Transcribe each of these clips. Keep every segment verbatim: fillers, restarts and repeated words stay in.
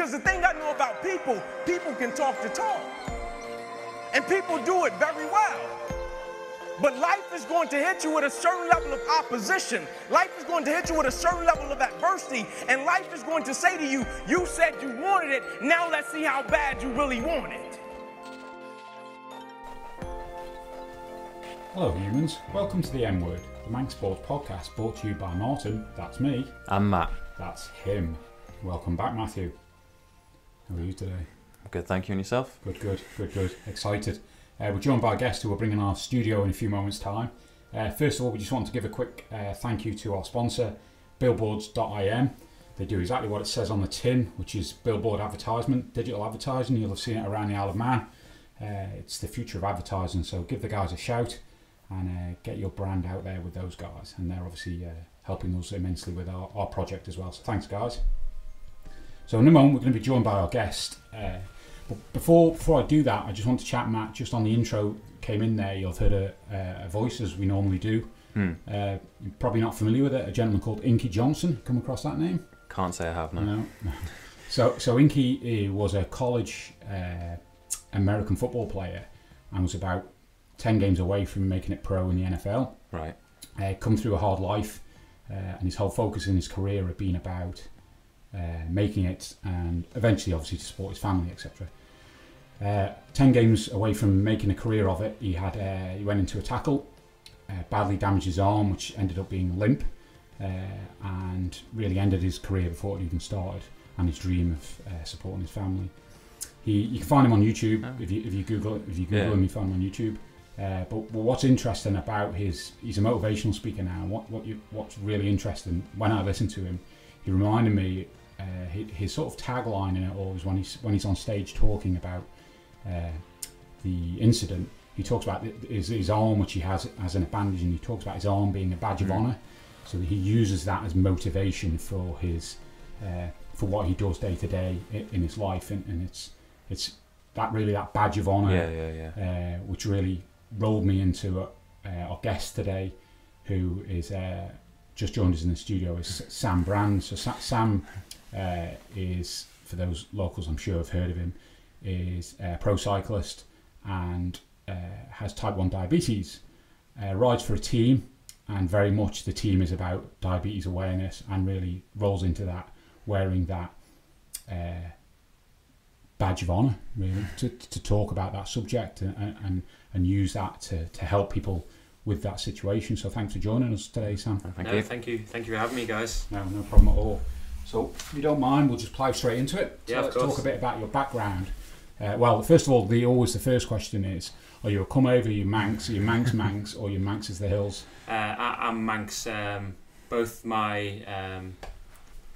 Because the thing I know about people, people can talk the talk. And people do it very well. But life is going to hit you with a certain level of opposition. Life is going to hit you with a certain level of adversity. And life is going to say to you, you said you wanted it, now let's see how bad you really want it. Hello humans, welcome to The M Word, the Manx Sports Podcast brought to you by Morton, that's me. And Matt. That's him. Welcome back, Matthew. How are you today? Good, thank you, and yourself? Good, good, good, good. Excited. Uh, we're joined by a guest who we're bringing our studio in a few moments' time. Uh, first of all, we just want to give a quick uh, thank you to our sponsor, billboards dot I M. They do exactly what it says on the tin, which is billboard advertisement, digital advertising. You'll have seen it around the Isle of Man. Uh, it's the future of advertising, so give the guys a shout and uh, get your brand out there with those guys. And they're obviously uh, helping us immensely with our, our project as well. So thanks, guys. So in a moment, we're going to be joined by our guest. Uh, but before before I do that, I just want to chat, Matt, just on the intro came in there. You'll have heard a, a voice, as we normally do. Mm. Uh, you're probably not familiar with it. A gentleman called Inky Johnson. Come across that name? Can't say I have, no. No. so, so Inky he was a college uh, American football player and was about ten games away from making it pro in the N F L. Right. Uh, come through a hard life, uh, and his whole focus in his career had been about uh, making it and eventually, obviously, to support his family, et cetera. Uh, ten games away from making a career of it, he had uh, he went into a tackle, uh, badly damaged his arm, which ended up being limp, uh, and really ended his career before it even started, and his dream of uh, supporting his family. He, you can find him on YouTube. Oh. if you if you Google if you Google yeah. him, you find him on YouTube. Uh, but, but what's interesting about his, he's a motivational speaker now, and what, what you, what's really interesting, when I listen to him, he reminded me, uh, his, his sort of tagline in it all is when he's, when he's on stage talking about uh, the incident, he talks about his, his arm, which he has as an bandage, and he talks about his arm being a badge mm-hmm. of honour, so that he uses that as motivation for his, uh, for what he does day to day in his life, and, and it's, it's that really that badge of honour, yeah, yeah, yeah. Uh, which really rolled me into uh, our guest today, who is uh, just joined us in the studio, is Sam Brand. So Sa Sam uh, is, for those locals I'm sure have heard of him, is a pro cyclist and uh, has type one diabetes, uh, rides for a team, and very much the team is about diabetes awareness and really rolls into that, wearing that uh, badge of honour, really, to, to talk about that subject and, and and use that to, to help people with that situation. So thanks for joining us today, Sam. Thank no, you. Thank you. Thank you for having me, guys. No, no problem at all. So if you don't mind, we'll just plough straight into it. So yeah, let's talk a bit about your background. Uh, well, first of all, the always the first question is, are you a come over, are you Manx, are you Manx Manx, or are you Manx as the hills? Uh, I, I'm Manx. Um, both my um,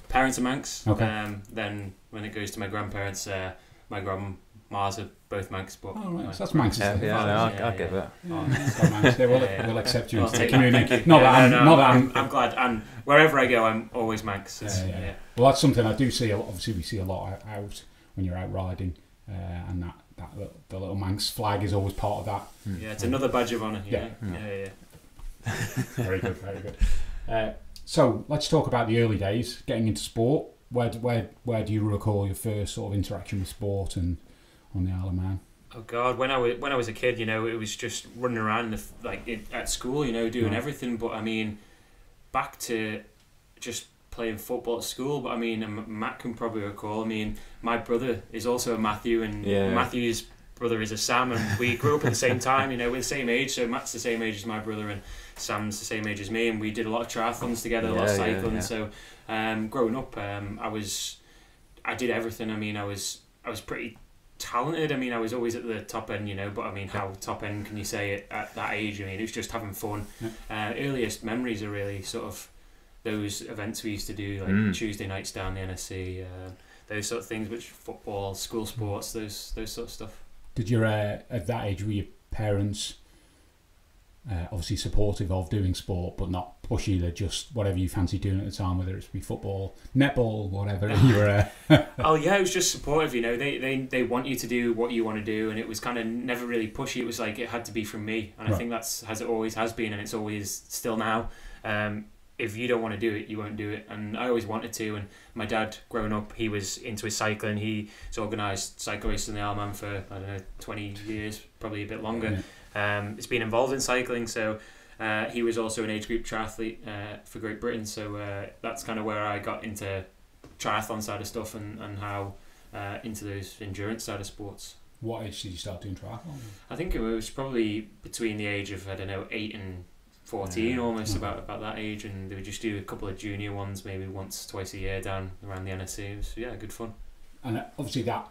parents are Manx. Okay. Um, then when it goes to my grandparents, uh, my grandma's a both Manx, but oh, right. so that's Manx. Yeah, yeah, no, I'll, yeah, I'll yeah. give it. Yeah. They will, yeah, yeah. will accept you. Well, into the community. Not yeah, that, no, I'm, no, not that I'm, I'm glad. And wherever I go, I'm always Manx. Yeah, yeah. Yeah. Well, that's something I do see. Obviously, we see a lot out when you're out riding, uh, and that that little, the little Manx flag is always part of that. Mm. Yeah, it's another badge of honour. Yeah. Yeah. yeah, yeah, yeah. Very good, very good. Uh, so let's talk about the early days, getting into sport. Where where where do you recall your first sort of interaction with sport and on the Isle of Man? Oh God, when I was when I was a kid, you know, it was just running around the, like it, at school, you know, doing right. everything. But I mean, back to just playing football at school. But I mean, Matt can probably recall. I mean, my brother is also a Matthew, and yeah. Matthew's brother is a Sam, and we grew up at the same time. You know, we're the same age, so Matt's the same age as my brother, and Sam's the same age as me, and we did a lot of triathlons together, yeah, a lot of cycling. Yeah, yeah. So, um, growing up, um, I was, I did everything. I mean, I was, I was pretty talented. I mean, I was always at the top end, you know, but I mean, how top end can you say it at that age? I mean, it was just having fun. Uh, earliest memories are really sort of those events we used to do, like mm. Tuesday nights down the N S C, uh, those sort of things, which football, school sports, those those sort of stuff. Did your, uh, at that age, were your parents uh, obviously supportive of doing sport, but not pushy? They're just whatever you fancy doing at the time, whether it's be football, netball, whatever. You were, uh... oh yeah, it was just supportive. You know, they they they want you to do what you want to do, and it was kind of never really pushy. It was like it had to be from me, and right. I think that's as it always has been, and it's always still now. Um, if you don't want to do it, you won't do it. And I always wanted to. And my dad, growing up, he was into his cycling. He's organised cycle races in the Ironman for, I don't know, twenty years, probably a bit longer. Yeah. Um, it's been involved in cycling. So uh, he was also an age group triathlete uh, for Great Britain. So uh, that's kind of where I got into triathlon side of stuff and, and how uh, into those endurance side of sports. What age did you start doing triathlon? I think it was probably between the age of, I don't know, eight and fourteen, yeah. almost, about about that age, and they would just do a couple of junior ones maybe once, twice a year down around the N S C. It was, yeah, good fun. And obviously that,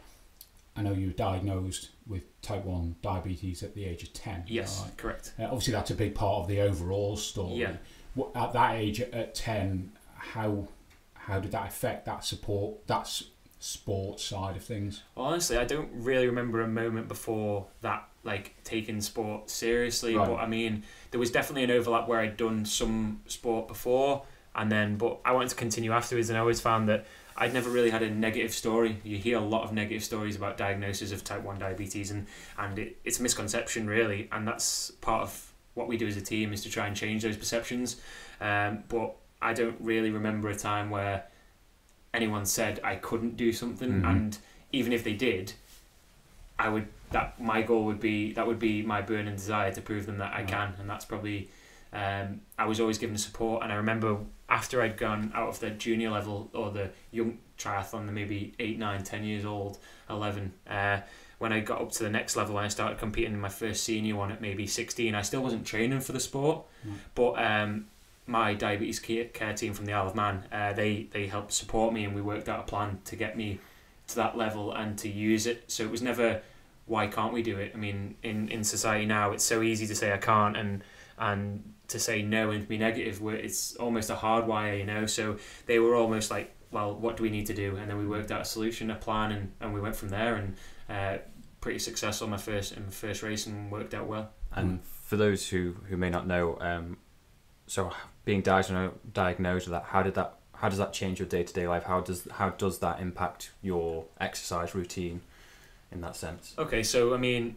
I know you were diagnosed with type one diabetes at the age of ten. Yes, right? Correct. Uh, obviously that's a big part of the overall story. Yeah. What, at that age, at ten, how how did that affect that support, that sports side of things? Honestly, I don't really remember a moment before that, like taking sport seriously, right. But I mean, there was definitely an overlap where I'd done some sport before and then, but I wanted to continue afterwards, and I always found that I'd never really had a negative story. You hear a lot of negative stories about diagnosis of type one diabetes, and, and it, it's a misconception really, and that's part of what we do as a team, is to try and change those perceptions. Um, but I don't really remember a time where anyone said I couldn't do something, mm-hmm. and even if they did, I would, that my goal would be, that would be my burning desire to prove them that I can. And that's probably, um, I was always given support. And I remember after I'd gone out of the junior level or the young triathlon, maybe eight, nine, ten years old, eleven, uh, when I got up to the next level and I started competing in my first senior one at maybe sixteen, I still wasn't training for the sport, mm. but um, my diabetes care team from the Isle of Man, uh, they, they helped support me, and we worked out a plan to get me to that level and to use it. So it was never, why can't we do it? I mean, in, in society now, it's so easy to say I can't, and and to say no and be negative, where it's almost a hard wire, you know? So they were almost like, well, what do we need to do? And then we worked out a solution, a plan, and, and we went from there, and uh, pretty successful in my first, in my first race, and worked out well. And for those who, who may not know, um, so being diagnosed, diagnosed with that, how did that, how does that change your day-to-day life? How does, how does that impact your exercise routine? In that sense. Okay, so I mean,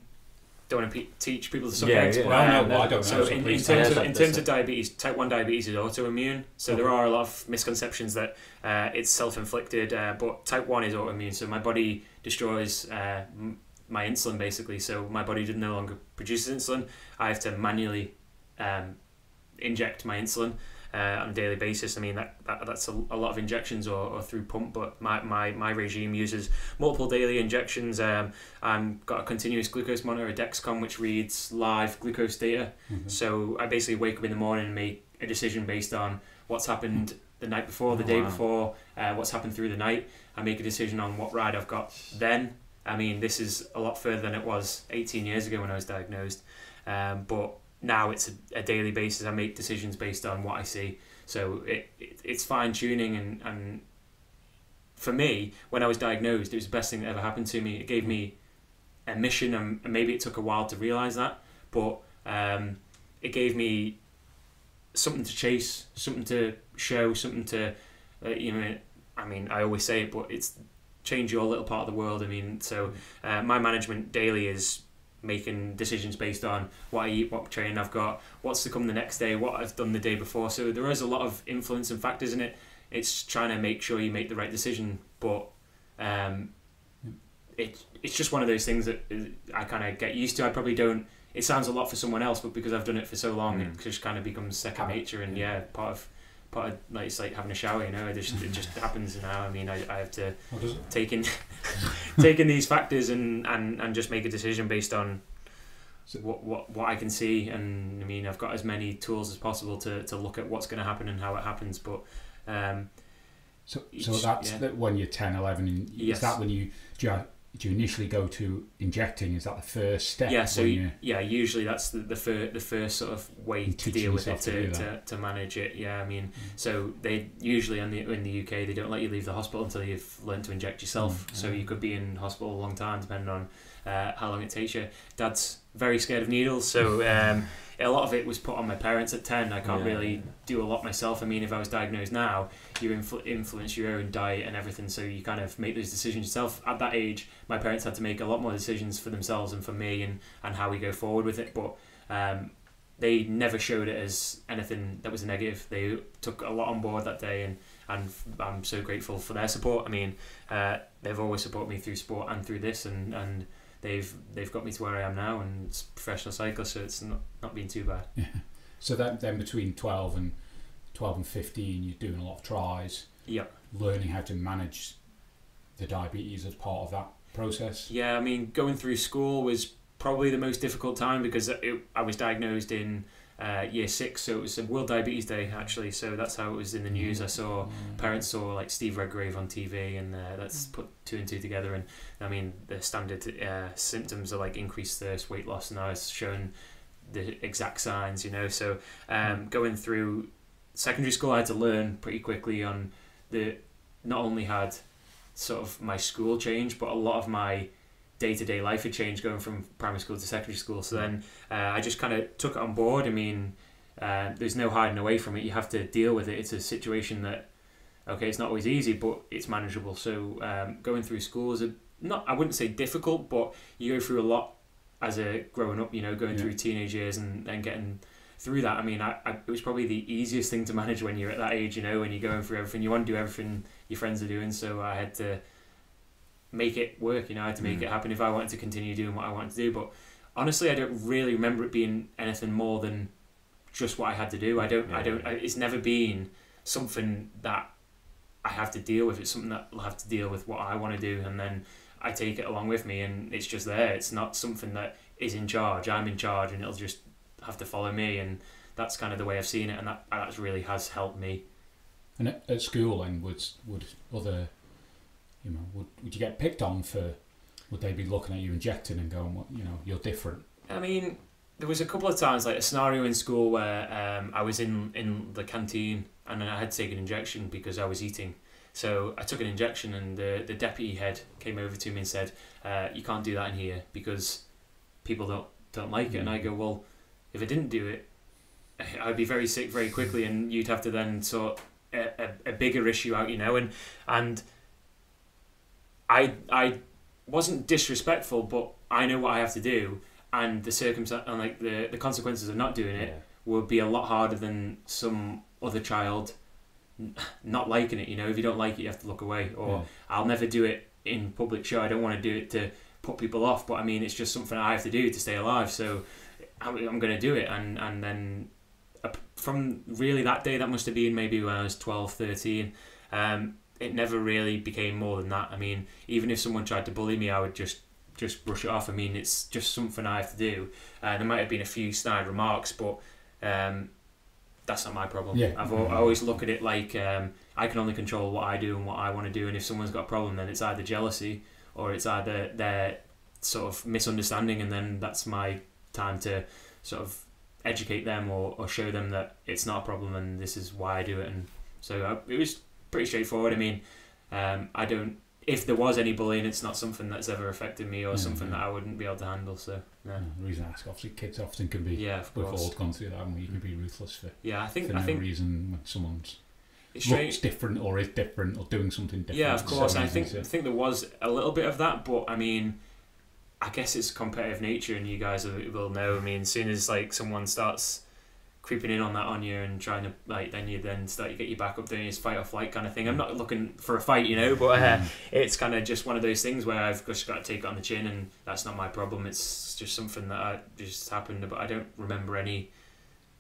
don't want to pe teach people to suck eggs. Yeah, yeah. I don't know. I don't know. So, so in, in terms of in terms of diabetes, type one diabetes is autoimmune. So okay. There are a lot of misconceptions that uh, it's self-inflicted, uh, but type one is autoimmune. So my body destroys uh, m my insulin basically. So my body no longer produces insulin. I have to manually um, inject my insulin uh, on a daily basis. I mean, that, that that's a, a lot of injections, or, or through pump, but my, my, my regime uses multiple daily injections. um, I've got a continuous glucose monitor, a Dexcom, which reads live glucose data, mm-hmm. so I basically wake up in the morning and make a decision based on what's happened the night before, the oh, day wow. before, uh, what's happened through the night. I make a decision on what ride I've got then. I mean, this is a lot further than it was eighteen years ago when I was diagnosed, um, but now it's a, a daily basis. I make decisions based on what I see. So it, it it's fine tuning, and, and for me, when I was diagnosed, it was the best thing that ever happened to me. It gave me a mission, and maybe it took a while to realise that, but um, it gave me something to chase, something to show, something to, uh, you know, I mean, I always say it, but it's change your little part of the world. I mean, so uh, my management daily is making decisions based on what I eat, what training I've got, what's to come the next day, what I've done the day before. So there is a lot of influence and factors in it. It's trying to make sure you make the right decision, but um, it, it's just one of those things that I kind of get used to. I probably don't, it sounds a lot for someone else, but because I've done it for so long, mm. it just kind of becomes second nature, and yeah, part of, part of, like, it's like having a shower, you know, it just, it just happens now. I mean, I, I have to take in, take in these factors and, and, and just make a decision based on what, what, what I can see. And I mean, I've got as many tools as possible to, to look at what's going to happen and how it happens. But um, so, so that's yeah. that when you're ten, eleven, and yes. is that when you, do you, do you initially go to injecting? Is that the first step? Yeah, so you, yeah, usually that's the, the, fir the first sort of way to deal with it, to, to, to, to manage it. Yeah, I mean, mm. so they usually in the, in the U K, they don't let you leave the hospital until you've learned to inject yourself. Mm. So you could be in hospital a long time, depending on uh, how long it takes you. Dad's very scared of needles, so um, a lot of it was put on my parents at ten. I can't yeah, really yeah. do a lot myself. I mean, if I was diagnosed now, you influ influence your own diet and everything, so you kind of make those decisions yourself. At that age, my parents had to make a lot more decisions for themselves and for me, and, and how we go forward with it. But um, they never showed it as anything that was negative. They took a lot on board that day, and, and I'm so grateful for their support. I mean, uh, they've always supported me through sport and through this, and, and they've they've got me to where I am now, and it's professional cyclist, so it's not, not been too bad. Yeah. So that then between twelve and fifteen, you're doing a lot of tries, yeah, learning how to manage the diabetes as part of that process. Yeah, I mean, going through school was probably the most difficult time, because it, I was diagnosed in uh, year six, so it was World Diabetes Day, actually, so that's how it was in the news. I saw, parents saw like Steve Redgrave on T V, and uh, that's put two and two together, and I mean, the standard uh, symptoms are like increased thirst, weight loss, and I was shown the exact signs, you know. So um, going through secondary school, I had to learn pretty quickly on the, not only had sort of my school change, but a lot of my day-to-day life had changed going from primary school to secondary school. So then uh, I just kind of took it on board. I mean, uh, there's no hiding away from it. You have to deal with it. It's a situation that, okay, it's not always easy, but it's manageable. So um, going through school is a, not, I wouldn't say difficult, but you go through a lot as a growing up, you know, going yeah. through teenage years and then getting through that. I mean, I, I, it was probably the easiest thing to manage when you're at that age, you know, when you're going through everything. You want to do everything your friends are doing, so I had to make it work, you know. I had to make mm. it happen if I wanted to continue doing what I wanted to do. But honestly, I don't really remember it being anything more than just what I had to do. I don't, yeah. I don't, I, it's never been something that I have to deal with. It's something that I'll have to deal with what I want to do, and then I take it along with me, and it's just there. It's not something that is in charge. I'm in charge, and it'll just have to follow me, and that's kind of the way I've seen it, and that that really has helped me. And at, at school, then, would would other, you know, would would you get picked on for? Would they be looking at you injecting and going, well, you know, you're different? I mean, there was a couple of times, like a scenario in school where um, I was in in the canteen, and I had to take an injection because I was eating. So I took an injection, and the the deputy head came over to me and said, uh, "You can't do that in here because people don't don't like it." Mm. And I go, well, if I didn't do it, I'd be very sick very quickly, and you'd have to then sort a, a, a bigger issue out, you know. And and I I wasn't disrespectful, but I know what I have to do, and the circumstance and like the the consequences of not doing it yeah. would be a lot harder than some other child not liking it. You know, if you don't like it, you have to look away. Or yeah. I'll never do it in public. Sure, I don't want to do it to put people off, but I mean, it's just something I have to do to stay alive. So I'm going to do it. And, and then from really that day, that must have been maybe when I was twelve, thirteen, um, it never really became more than that. I mean, even if someone tried to bully me, I would just, just brush it off. I mean, it's just something I have to do. Uh, there might have been a few snide remarks, but um, that's not my problem. Yeah. I've, I always look at it like um, I can only control what I do and what I want to do. And if someone's got a problem, then it's either jealousy or it's either their sort of misunderstanding, and then that's my time to sort of educate them or, or show them that it's not a problem and this is why I do it. And so I, it was pretty straightforward. I mean, um, I don't, if there was any bullying, it's not something that's ever affected me or mm-hmm. something that I wouldn't be able to handle. So no. The reason I ask, obviously kids often can be, yeah, we've all gone through that, and you can be ruthless for, yeah, I think, for no I think, reason when someone's it's looks straight, different or is different or doing something different. Yeah, of course. I think, I think there was a little bit of that, but I mean, I guess it's competitive nature, and you guys will know. I mean, as soon as like someone starts creeping in on that on you and trying to like, then you then start you get your back up doing this fight or flight kind of thing. I'm not looking for a fight, you know, but uh, it's kind of just one of those things where I've just got to take it on the chin, and that's not my problem. It's just something that I, just happened, but I don't remember any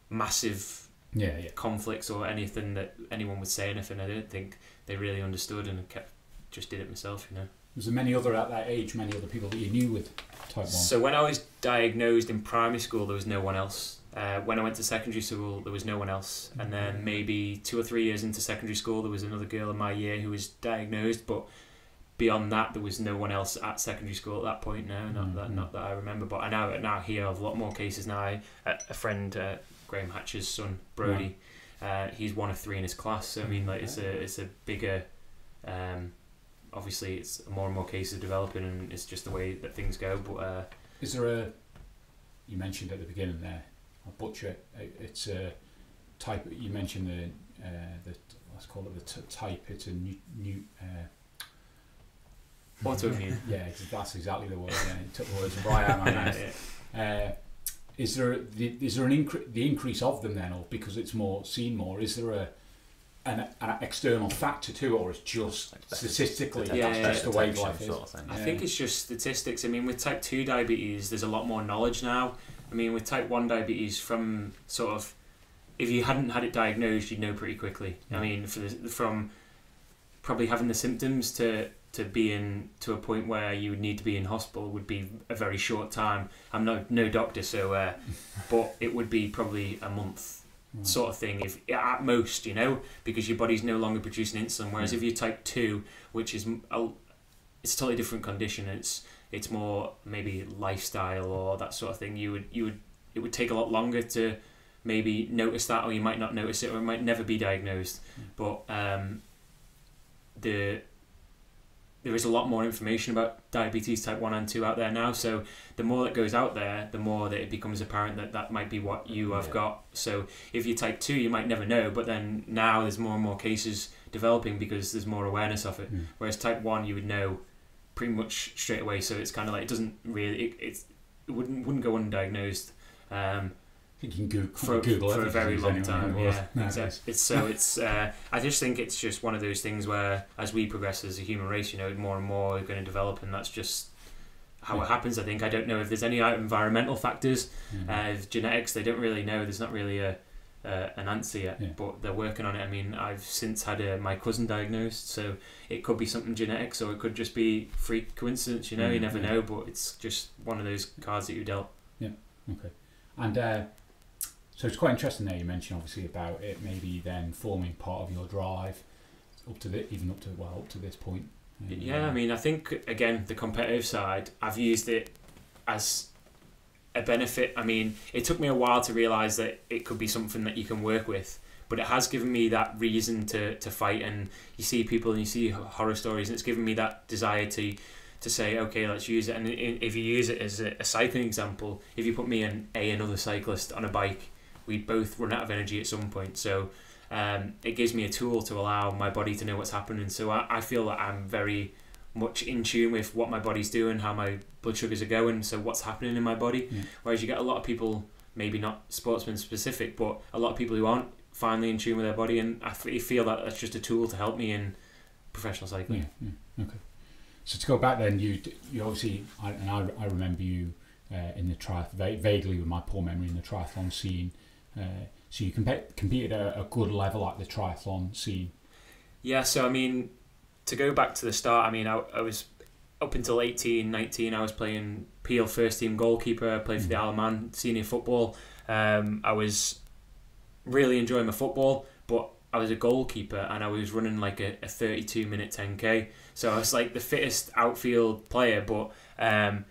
massive yeah, yeah. conflicts or anything that anyone would say anything. I don't think they really understood, and I kept just did it myself, you know. Was there many other at that age, many other people that you knew with type one? So when I was diagnosed in primary school, there was no one else. Uh, when I went to secondary school, there was no one else. And then maybe two or three years into secondary school, there was another girl in my year who was diagnosed. But beyond that, there was no one else at secondary school at that point. No, not that, not that I remember. But I now now hear of a lot more cases now. I, a friend, uh, Graham Hatch's son, Brody, uh, he's one of three in his class. So I mean, like it's a it's a bigger. Um, Obviously, it's more and more cases developing, and it's just the way that things go. But uh, is there a? You mentioned at the beginning there, I'll butcher it. It's a type. You mentioned the uh, the let's call it the t type. It's a new new. Uh, autoimmune. Yeah, that's exactly the word. Yeah, it took words right out of my mouth. Is there the, is there an incre the increase of them then, or because it's more seen more? Is there a an, an external factor too, or is just statistically yeah, that's just yeah, the way life is? Sort of thing. I yeah. think it's just statistics. I mean, with type two diabetes, there's a lot more knowledge now. I mean, with type one diabetes, from sort of if you hadn't had it diagnosed, you'd know pretty quickly. I mean, for the, from probably having the symptoms to to being to a point where you would need to be in hospital would be a very short time. I'm not no doctor, so uh, but it would be probably a month mm. sort of thing, if at most, you know, because your body's no longer producing insulin. Whereas mm. if you're type two, which is a, it's a totally different condition. It's it's more maybe lifestyle or that sort of thing. You would you would it would take a lot longer to maybe notice that, or you might not notice it, or it might never be diagnosed. But um, the there is a lot more information about diabetes type one and two out there now. So the more that goes out there, the more that it becomes apparent that that might be what you have yeah. got. So if you're type two, you might never know, but then now there's more and more cases developing because there's more awareness of it. Mm. Whereas type one, you would know pretty much straight away. So it's kind of like, it doesn't really, it, it's, it wouldn't, wouldn't go undiagnosed. Um, I think you can Google for, Google for a very long time. Yeah, no, exactly. It's, so it's. Uh, I just think it's just one of those things where, as we progress as a human race, you know, more and more are going to develop, and that's just how yeah. it happens. I think I don't know if there's any environmental factors, yeah. uh, if genetics. They don't really know. There's not really a uh, an answer yet, yeah. but they're working on it. I mean, I've since had a, my cousin diagnosed, so it could be something genetics, or it could just be freak coincidence. You know, yeah, you never yeah. know. But it's just one of those cards that you dealt. Yeah. Okay. And. Uh, So it's quite interesting there you mentioned obviously about it maybe then forming part of your drive up to the, even up to well up to this point. Um, yeah, I mean, I think again the competitive side, I've used it as a benefit. I mean, it took me a while to realise that it could be something that you can work with, but it has given me that reason to to fight. And you see people and you see horror stories, and it's given me that desire to. to say, okay, let's use it. And if you use it as a cycling example, if you put me and a another cyclist on a bike, we'd both run out of energy at some point. So um, it gives me a tool to allow my body to know what's happening. So I, I feel that I'm very much in tune with what my body's doing, how my blood sugars are going, so what's happening in my body. Yeah. Whereas you get a lot of people, maybe not sportsman specific, but a lot of people who aren't finally in tune with their body, and I feel that that's just a tool to help me in professional cycling. Yeah, yeah. Okay. So to go back then, you you obviously, I, and I, I remember you uh, in the triathlon, vaguely with my poor memory, in the triathlon scene. Uh, so you compet competed at a good level at the triathlon scene. Yeah, so I mean, to go back to the start, I mean, I, I was, up until eighteen, nineteen, I was playing P L first team goalkeeper, I played for mm. the Isle of Man senior football. Um, I was really enjoying my football, but I was a goalkeeper and I was running like a, a thirty-two minute ten K. So I was like the fittest outfield player, but um,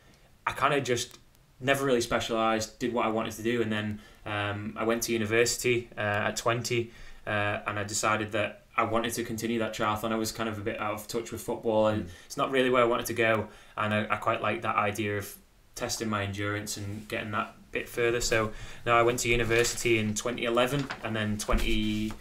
I kind of just never really specialised, did what I wanted to do. And then um, I went to university uh, at twenty uh, and I decided that I wanted to continue that triathlon. I was kind of a bit out of touch with football and mm. it's not really where I wanted to go. And I, I quite liked that idea of testing my endurance and getting that bit further. So now I went to university in twenty eleven and then twenty...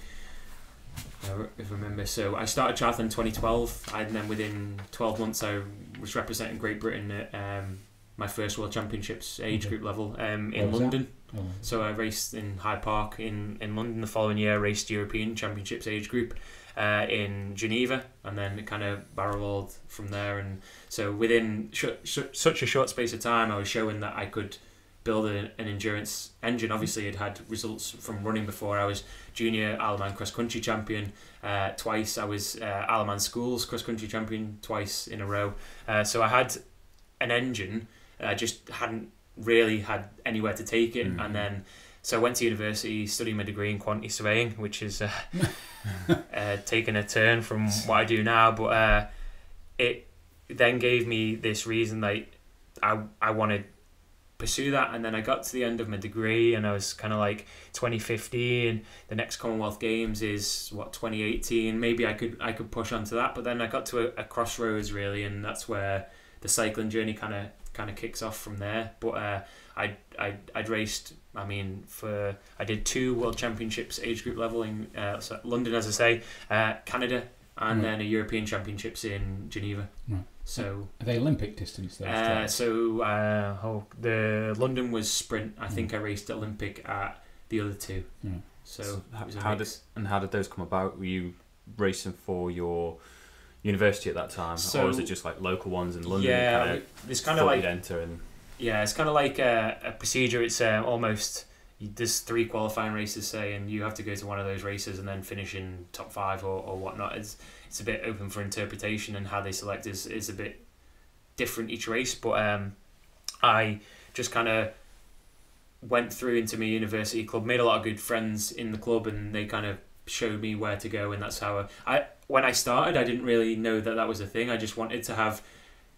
if I remember, so I started triathlon in twenty twelve, and then within twelve months I was representing Great Britain at um, my first World Championships age okay. group level um, in London. Oh. So I raced in Hyde Park in, in London. The following year I raced European Championships age group uh, in Geneva, and then it kind of barreled from there. And so within sh sh such a short space of time I was showing that I could build an, an endurance engine. Obviously I'd had results from running before. I was junior Isle of Man cross country champion uh, twice. I was uh, Isle of Man schools cross country champion twice in a row. Uh, so I had an engine, I just hadn't really had anywhere to take it. Mm-hmm. And then so I went to university, studying my degree in quantity surveying, which is uh, uh, taking a turn from what I do now, but uh, it then gave me this reason that I, I wanted pursue that. And then I got to the end of my degree and I was kind of like twenty fifteen, the next Commonwealth Games is what, twenty eighteen, maybe I could I could push onto that. But then I got to a, a crossroads really, and that's where the cycling journey kind of kind of kicks off from there. But uh, I, I, I'd raced, I mean for I did two World Championships age group level in uh, London, as I say, uh, Canada and right. then a European Championships in Geneva. Right. So are they Olympic distance? Though, uh, so uh, oh, the London was sprint. I mm. think I raced Olympic at the other two. Mm. So, so that was how did, and how did those come about? Were you racing for your university at that time, so, or was it just like local ones in London? Yeah, kind of it's kind of like enter and yeah, it's kind of like a, a procedure. It's uh, almost. There's three qualifying races, say, and you have to go to one of those races and then finish in top five or, or whatnot. It's it's a bit open for interpretation, and how they select is, is a bit different each race. But um, I just kind of went through into my university club, made a lot of good friends in the club, and they kind of showed me where to go, and that's how I, I... When I started, I didn't really know that that was a thing. I just wanted to have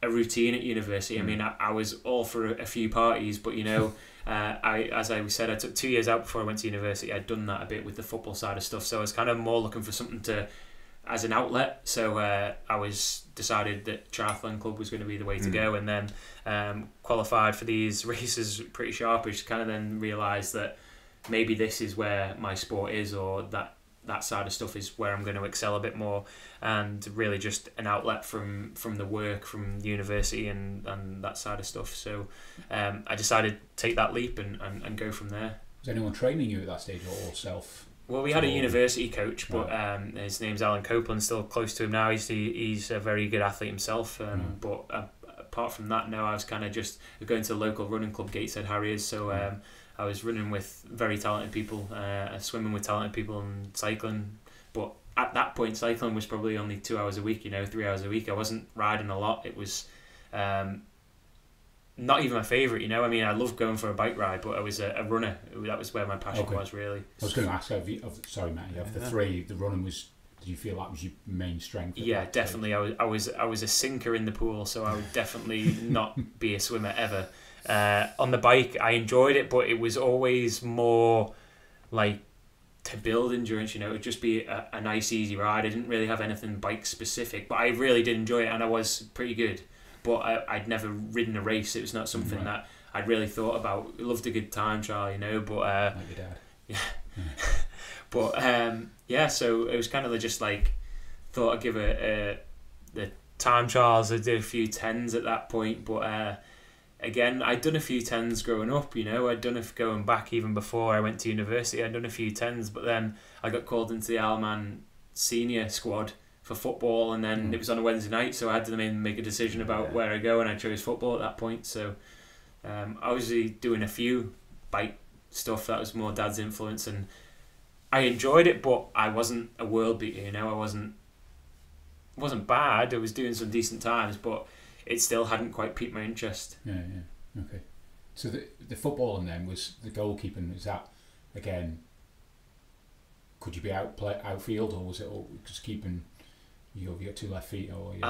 a routine at university. Mm. I mean, I, I was all for a, a few parties, but, you know... Uh, I, as I said, I took two years out before I went to university. I'd done that a bit with the football side of stuff, so I was kind of more looking for something to, as an outlet. So uh, I was decided that triathlon club was going to be the way to mm. go, and then um, qualified for these races pretty sharpish. Kind of then realised that maybe this is where my sport is, or that that side of stuff is where I'm going to excel a bit more, and really just an outlet from from the work, from university and, and that side of stuff. So um, I decided to take that leap and, and, and go from there. Was anyone training you at that stage or self? Well, we had a university coach, but um, his name's Alan Copeland, still close to him now. He's, the, he's a very good athlete himself, um, mm. but uh, apart from that, no, I was kind of just going to the local running club, Gateshead Harriers, so... Um, I was running with very talented people, uh, swimming with talented people and cycling. But at that point, cycling was probably only two hours a week, you know, three hours a week. I wasn't riding a lot. It was um, not even my favourite, you know. I mean, I loved going for a bike ride, but I was a, a runner. That was where my passion okay. was, really. I was going to ask, have you, of, sorry, Matt, of the three, the running was... Do you feel that was your main strength? Yeah, definitely. I was, I was, I was a sinker in the pool, so I would definitely not be a swimmer ever. Uh, on the bike, I enjoyed it, but it was always more like to build endurance. You know, it would just be a, a nice, easy ride. I didn't really have anything bike specific, but I really did enjoy it, and I was pretty good. But I, I'd never ridden a race. It was not something right. that I'd really thought about. Loved a good time trial, you know. But uh, like your dad. Yeah. yeah. But um, yeah, so it was kind of just like thought I'd give a, a the time trials. I did a few tens at that point, but uh, again, I'd done a few tens growing up. You know, I'd done a, going back even before I went to university. I'd done a few tens, but then I got called into the Alman senior squad for football, and then mm. it was on a Wednesday night, so I had to make a decision about yeah. where I go, and I chose football at that point. So um, I was doing a few bike stuff that was more dad's influence, and I enjoyed it, but I wasn't a world beater, you know. I wasn't wasn't bad. I was doing some decent times, but it still hadn't quite piqued my interest. Yeah, yeah, okay. So the the footballing then was the goalkeeping. Is that again? Could you be out play outfield, or was it all just keeping? You have your two left feet, or your... uh,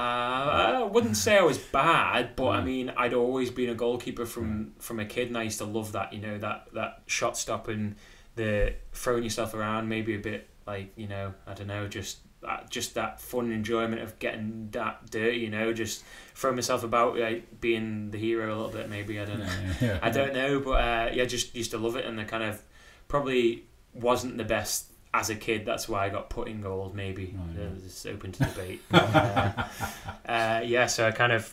I wouldn't say I was bad, but mm. I mean, I'd always been a goalkeeper from mm. from a kid, and I used to love that. You know, that that shot stopping. The throwing yourself around, maybe a bit like, you know, I don't know, just that, just that fun enjoyment of getting that dirty, you know, just throwing myself about, like being the hero a little bit, maybe, I don't know. yeah. I don't know, but uh, yeah, just used to love it, and I kind of probably wasn't the best as a kid. That's why I got put in goals, maybe. Oh, yeah. It's open to debate. but, uh, uh, yeah, so I kind of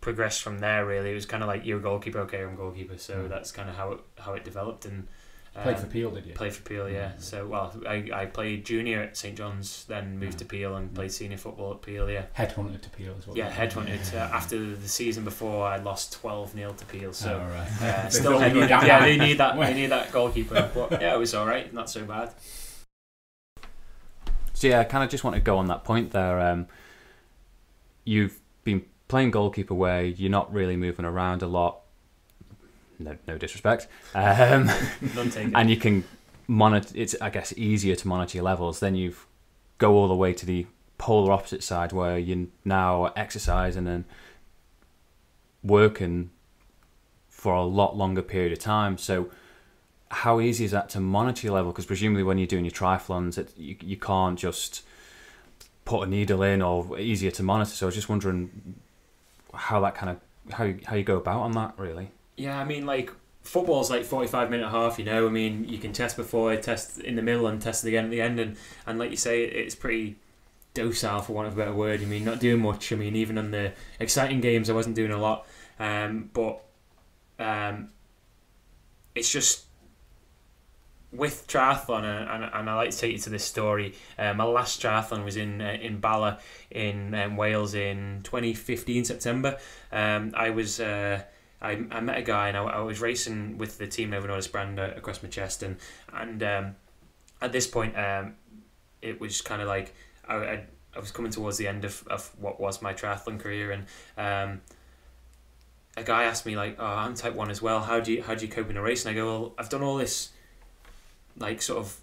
progressed from there, really. It was kind of like, you're a goalkeeper, okay, I'm a goalkeeper. So mm. that's kind of how it, how it developed, and Um, played for Peel, did you? Played for Peel, yeah. Mm-hmm. So, well, I, I played junior at St John's, then moved yeah. to Peel and played senior football at Peel, yeah. Headhunted to Peel as well. Yeah, headhunted. Yeah. Uh, after the season before, I lost twelve nil to Peel, so oh, right. uh, still headhunted. Yeah, they need that. They need that goalkeeper. But yeah, it was all right. Not so bad. So yeah, I kind of just want to go on that point there. Um, you've been playing goalkeeper where you're not really moving around a lot. No, no disrespect. Um, and you can monitor. It's, I guess, easier to monitor your levels. Then you go all the way to the polar opposite side, where you're now exercising and working for a lot longer period of time. So, how easy is that to monitor your level? Because presumably, when you're doing your triathlons, it, you you can't just put a needle in, or easier to monitor. So, I was just wondering how that kind of how how you go about on that, really. Yeah, I mean, like, football's like forty-five minute half, you know. I mean, you can test before, test in the middle, and test again at the end. And, and like you say, it's pretty docile, for want of a better word. I mean, not doing much. I mean, even on the exciting games, I wasn't doing a lot. Um, but um, it's just with triathlon, and, and I like to take you to this story. Uh, my last triathlon was in uh, in Bala in um, Wales in twenty fifteen September. Um, I was. Uh, I, I met a guy, and I, I was racing with the Team Nova Nordisk brand uh, across my chest, and and um, at this point, um, it was kind of like I, I I was coming towards the end of, of what was my triathlon career, and um, a guy asked me like, "Oh, I'm type one as well. How do you how do you cope in a race?" And I go, "Well, I've done all this, like sort of,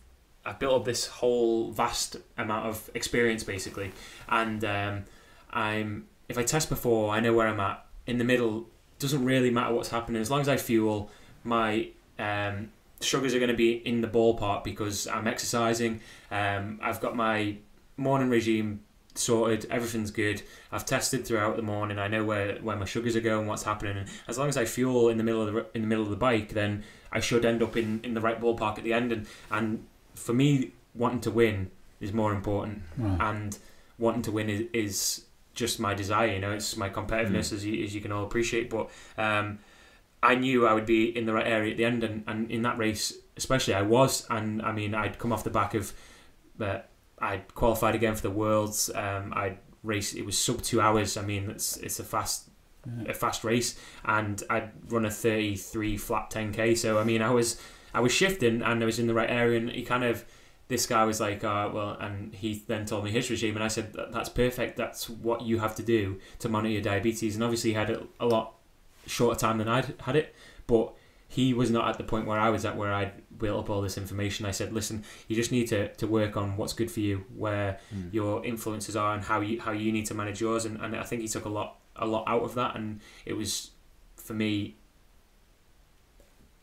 I built up this whole vast amount of experience basically, and um, I'm if I test before, I know where I'm at in the middle." Doesn't really matter what's happening as long as I fuel. My um, sugars are going to be in the ballpark because I'm exercising. Um, I've got my morning regime sorted. Everything's good. I've tested throughout the morning. I know where, where my sugars are going, what's happening. And as long as I fuel in the middle of the in the middle of the bike, then I should end up in, in the right ballpark at the end. And and for me, wanting to win is more important. Right. And wanting to win is. is just my desire, you know, it's my competitiveness, mm. as, you, as you can all appreciate, but um, I knew I would be in the right area at the end, and, and in that race especially I was, and I mean I'd come off the back of uh, I'd qualified again for the Worlds, um, I'd raced, it was sub two hours. I mean it's it's a fast yeah. a fast race, and I'd run a thirty-three flat ten K, so I mean I was I was shifting and I was in the right area, and he kind of this guy was like, uh, well, and he then told me his regime, and I said, that's perfect, that's what you have to do to monitor your diabetes. And obviously he had it a lot shorter time than I'd had it, but he was not at the point where I was at, where I'd built up all this information. I said, listen, you just need to, to work on what's good for you, where mm. your influences are, and how you how you need to manage yours. And, and I think he took a lot a lot out of that, and it was, for me,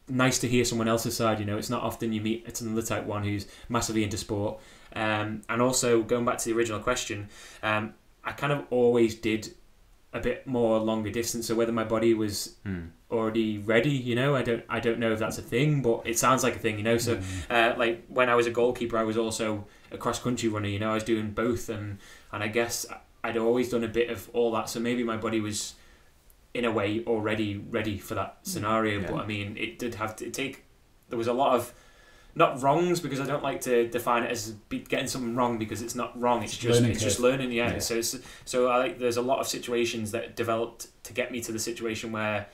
nice to hear someone else's side. You know, it's not often you meet it's another type one who's massively into sport. Um, and also going back to the original question, um, I kind of always did a bit more longer distance. So whether my body was mm. already ready, you know, I don't I don't know if that's a thing, but it sounds like a thing, you know. So mm. uh, like when I was a goalkeeper, I was also a cross country runner. You know, I was doing both, and and I guess I'd always done a bit of all that. So maybe my body was, in a way, already ready for that scenario. Yeah. But I mean, it did have to take, there was a lot of, not wrongs, because I don't like to define it as be, getting something wrong, because it's not wrong, it's just learning it's curve. just learning yeah. yeah. So it's, so I like there's a lot of situations that developed to get me to the situation where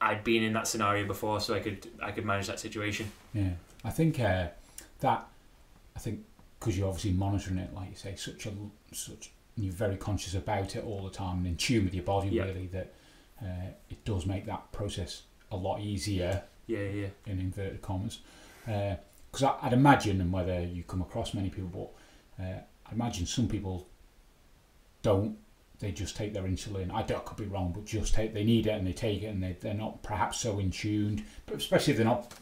I'd been in that scenario before, so I could I could manage that situation. Yeah, I think uh, that I think because you're obviously monitoring it, like you say, such a such you're very conscious about it all the time and in tune with your body, yeah. really that. Uh, it does make that process a lot easier. Yeah, yeah. In inverted commas, because uh, I'd imagine, and whether you come across many people, but uh, I imagine some people don't. They just take their insulin. I don't, I could be wrong, but just take. They need it and they take it, and they they're not perhaps so in tuned. But especially if they're not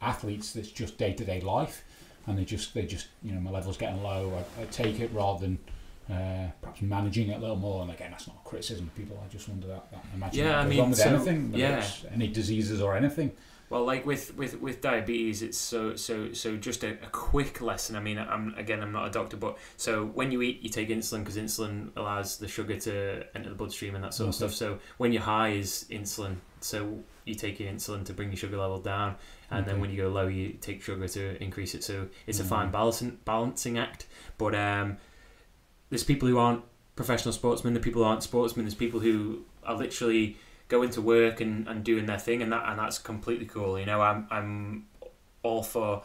athletes, that's just day to day life, and they just they just you know my level's getting low. I, I take it rather than. Uh, perhaps managing it a little more, and again, that's not a criticism of people. I just wonder that. that imagine yeah, that I mean, with so, anything, yeah, any diseases or anything. Well, like with with with diabetes, it's so so so just a, a quick lesson. I mean, I'm again, I'm not a doctor, but so when you eat, you take insulin because insulin allows the sugar to enter the bloodstream and that sort okay. of stuff. So when you're high, is insulin. So you take your insulin to bring your sugar level down, and okay. then when you go low, you take sugar to increase it. So it's mm-hmm. a fine balancing balancing act, but um. There's people who aren't professional sportsmen, there's people who aren't sportsmen, there's people who are literally going to work and, and doing their thing, and that and that's completely cool. You know, I'm I'm all for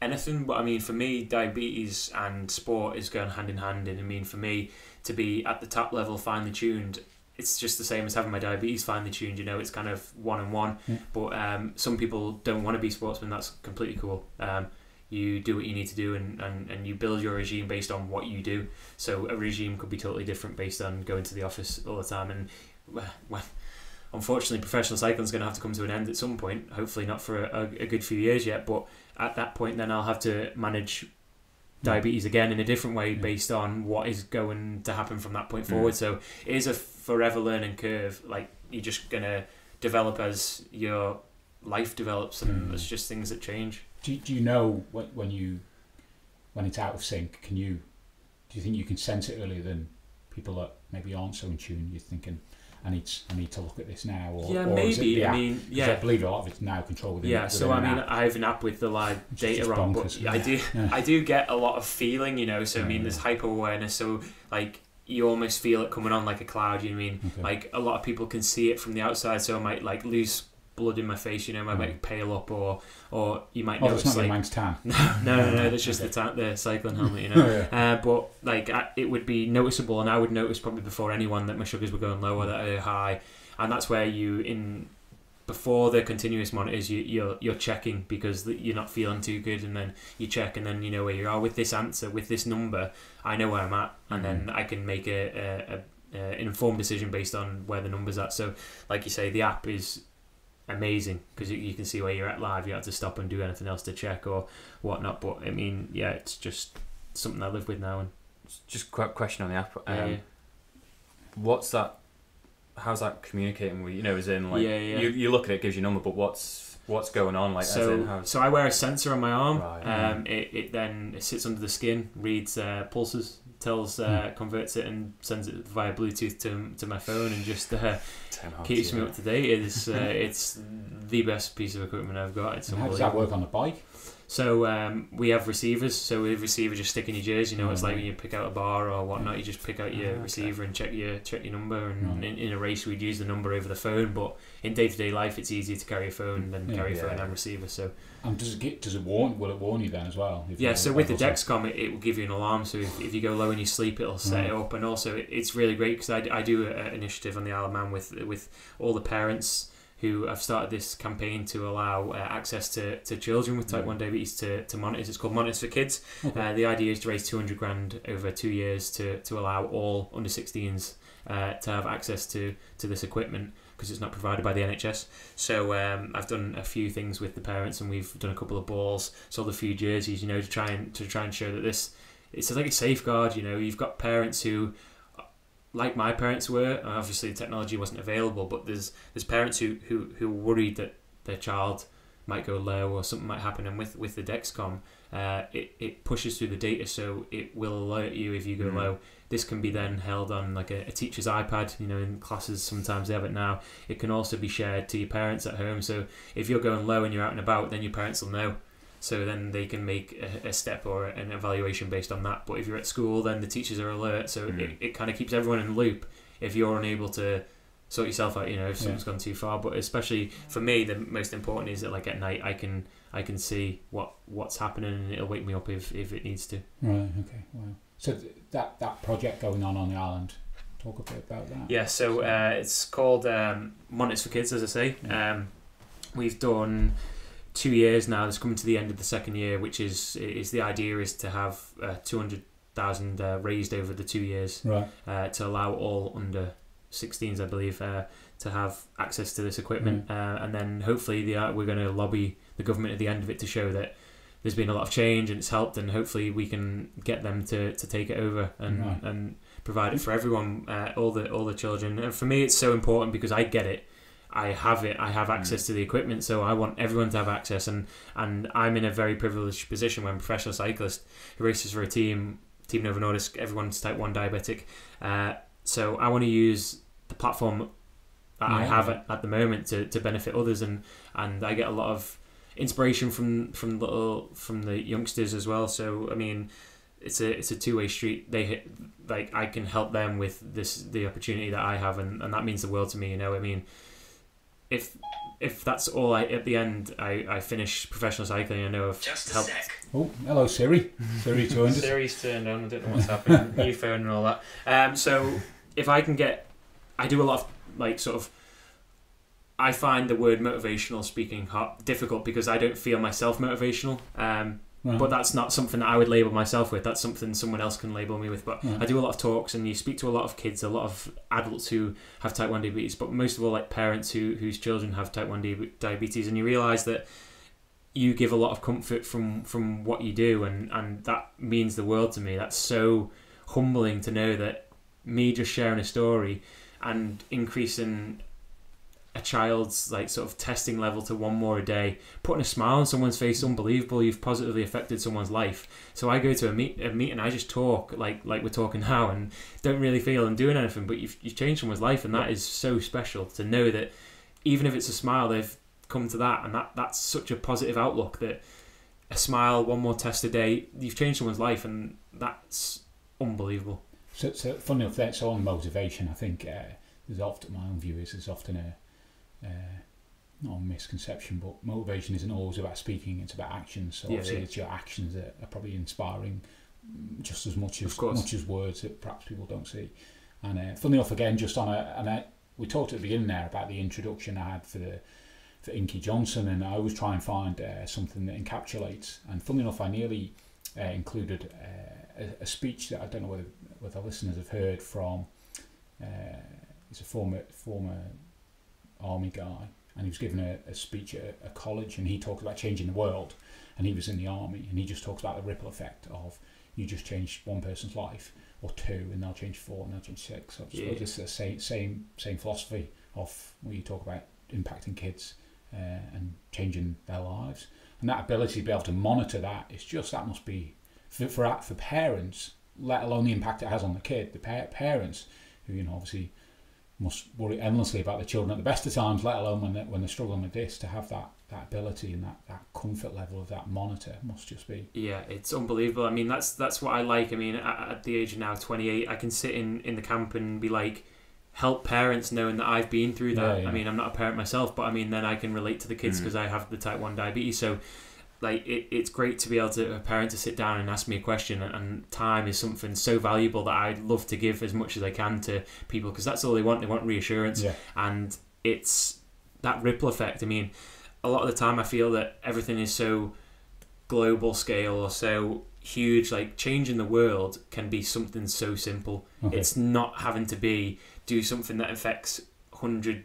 anything, but I mean for me diabetes and sport is going hand in hand, and I mean for me to be at the top level finely tuned, it's just the same as having my diabetes finely tuned, you know, it's kind of one and one. Yeah. But um some people don't want to be sportsmen, that's completely cool. Um You do what you need to do, and, and, and you build your regime based on what you do. So a regime could be totally different based on going to the office all the time. And well, unfortunately, professional cycling is going to have to come to an end at some point. Hopefully not for a, a good few years yet. But at that point, then I'll have to manage diabetes again in a different way based on what is going to happen from that point forward. Yeah. So it is a forever learning curve. Like you're just going to develop as your life develops, and mm. it's just things that change. Do, do you know when you when it's out of sync? Can you do you think you can sense it earlier than people that maybe aren't so in tune? You're thinking, I need I need to look at this now, or yeah, or maybe. Is it the app? I mean, yeah, I believe a lot of it's now controlled within, yeah, within so I mean, app. I have an app with the live it's data on, bonkers, but yeah. I do yeah. I do get a lot of feeling, you know. So yeah, I mean, yeah. there's hyper awareness, so like you almost feel it coming on like a cloud. You know what I mean? Okay. Like a lot of people can see it from the outside, so I might like lose blood in my face, you know, I might mm. pale up, or or you might oh, notice it's not like Manx tan. No, no, no, no, that's just okay. the tan, the cycling helmet, you know. oh, yeah. uh, but like I, it would be noticeable, and I would notice probably before anyone that my sugars were going low or that they were high, and that's where you in before the continuous monitors you you're you're checking because you're not feeling too good, and then you check, and then you know where you are with this answer, with this number. I know where I'm at, and mm-hmm. then I can make a, a, a, a informed decision based on where the number's at. So, like you say, the app is amazing because you can see where you're at live. You have to stop and do anything else to check or whatnot, but I mean, yeah, it's just something I live with now. And just a quick question on the app, um, yeah, yeah. what's that, how's that communicating with you, know, as in like yeah, yeah. You, you look at it, it gives you a number, but what's what's going on, like so as in how's... so I wear a sensor on my arm, right, um, yeah. it, it then it sits under the skin, reads uh, pulses, tells uh, mm. converts it and sends it via Bluetooth to to my phone, and just uh, keeps yeah. me up to date. It's uh, it's the best piece of equipment I've got. It's how does that work on the bike? So um, we have receivers. So with a receiver, just stick in your jersey. You know, mm. it's like when you pick out a bar or whatnot. You just pick out your oh, okay. receiver and check your check your number. And mm. in, in a race, we'd use the number over the phone. But in day to day life, it's easier to carry a phone than yeah, carry a yeah. phone and receiver. So. And does it get, does it warn? Will it warn you then as well? Yeah. So with the Dexcom, it, it will give you an alarm. So if, if you go low in your sleep, it'll set mm. it up. And also, it, it's really great because I, I do an initiative on the Isle of Man with with all the parents who have started this campaign to allow uh, access to, to children with type one diabetes to, to monitors. It's called Monitors for Kids. Okay. Uh, the idea is to raise two hundred grand over two years to to allow all under sixteens uh, to have access to to this equipment, because it's not provided by the N H S. So um, I've done a few things with the parents, and we've done a couple of balls, sold a few jerseys, you know, to try and to try and show that this, it's like a safeguard. You know, you've got parents who, like my parents were, obviously the technology wasn't available, but there's there's parents who who who are worried that their child might go low or something might happen, and with with the Dexcom, uh, it it pushes through the data, so it will alert you if you go mm. low. This can be then held on like a, a teacher's iPad, you know, in classes sometimes they have it now. It can also be shared to your parents at home. So if you're going low and you're out and about, then your parents will know. So then they can make a, a step or an evaluation based on that. But if you're at school, then the teachers are alert. So mm. it, it kind of keeps everyone in the loop if you're unable to sort yourself out, you know, if something's yeah. gone too far. But especially for me, the most important is that like at night I can I can see what, what's happening, and it'll wake me up if, if it needs to. Right, okay, wow. So th- that that project going on on the island, talk a bit about that. Yeah, so uh, it's called um, Monitors for Kids, as I say. Yeah. Um, we've done two years now. It's coming to the end of the second year, which is is the idea is to have uh, two hundred thousand uh, raised over the two years, right? Uh, to allow all under sixteens, I believe, uh, to have access to this equipment, mm-hmm. uh, and then hopefully the uh, we're going to lobby the government at the end of it to show that there's been a lot of change and it's helped, and hopefully we can get them to, to take it over and right. and provide it for everyone, uh, all the all the children. And for me, it's so important because I get it, I have it, I have access mm. to the equipment, so I want everyone to have access. And, and I'm in a very privileged position when I'm a professional cyclist who races for a team, Team Nova Nordisk. Everyone's type one diabetic, uh, so I want to use the platform that yeah. I have at, at the moment to, to benefit others, and and I get a lot of inspiration from from little from the youngsters as well. So I mean, it's a it's a two-way street. They hit, like I can help them with this the opportunity that I have, and, and that means the world to me. You know, I mean, if if that's all I at the end I, I finish professional cycling. I know I've just a helped. Sec. Oh, hello Siri. Siri turned. Siri's turned on. I don't know what's happening. New phone and all that. Um, so if I can get, I do a lot of like sort of. I find the word motivational speaking hard, difficult because I don't feel myself motivational. Um, right. But that's not something that I would label myself with. That's something someone else can label me with. But yeah. I do a lot of talks, and you speak to a lot of kids, a lot of adults who have type one diabetes, but most of all like parents who whose children have type one diabetes, and you realise that you give a lot of comfort from, from what you do, and, and that means the world to me. That's so humbling to know that me just sharing a story and increasing a child's like sort of testing level to one more a day, putting a smile on someone's face, unbelievable. You've positively affected someone's life. So I go to a meet, a meet and I just talk like like we're talking now, and don't really feel I'm doing anything, but you've, you've changed someone's life, and that is so special to know that even if it's a smile, they've come to that, and that that's such a positive outlook, that a smile, one more test a day, you've changed someone's life, and that's unbelievable. So, so funny enough, that's all motivation. I think uh, there's often, my own view is there's often a Uh, not a misconception, but motivation isn't always about speaking, it's about actions. So yeah, obviously yeah. It's your actions that are probably inspiring just as much as much as words that perhaps people don't see. And uh, funnily enough, again, just on a, and I, we talked at the beginning there about the introduction I had for the for Inky Johnson, and I always try and find uh, something that encapsulates. And funnily enough, I nearly uh, included uh, a, a speech that I don't know whether whether listeners have heard from. Uh, it's a former former. army guy, and he was giving a, a speech at a college, and he talked about changing the world, and he was in the army, and he just talks about the ripple effect of you just change one person's life or two, and they'll change four, and they'll change six. So yeah. It's the same same same philosophy of when you talk about impacting kids uh, and changing their lives, and that ability to be able to monitor that is just, that must be for for, for parents, let alone the impact it has on the kid, the pa parents who, you know, obviously must worry endlessly about the children at the best of times, let alone when they're, when they're struggling with this. To have that that ability and that, that comfort level of that monitor must just be, yeah, it's unbelievable. I mean, that's that's what I like. I mean, at, at the age of now twenty-eight, I can sit in in the camp and be like, help parents, knowing that I've been through that. Yeah, yeah. I mean, I'm not a parent myself, but I mean, then I can relate to the kids because mm. I have the type one diabetes. So like it, it's great to be able to, a parent to sit down and ask me a question, and, and time is something so valuable that I'd love to give as much as I can to people, because that's all they want. They want reassurance. Yeah. And it's that ripple effect. I mean, a lot of the time I feel that everything is so global scale or so huge, like changing the world can be something so simple. Okay. It's not having to be, do something that affects hundred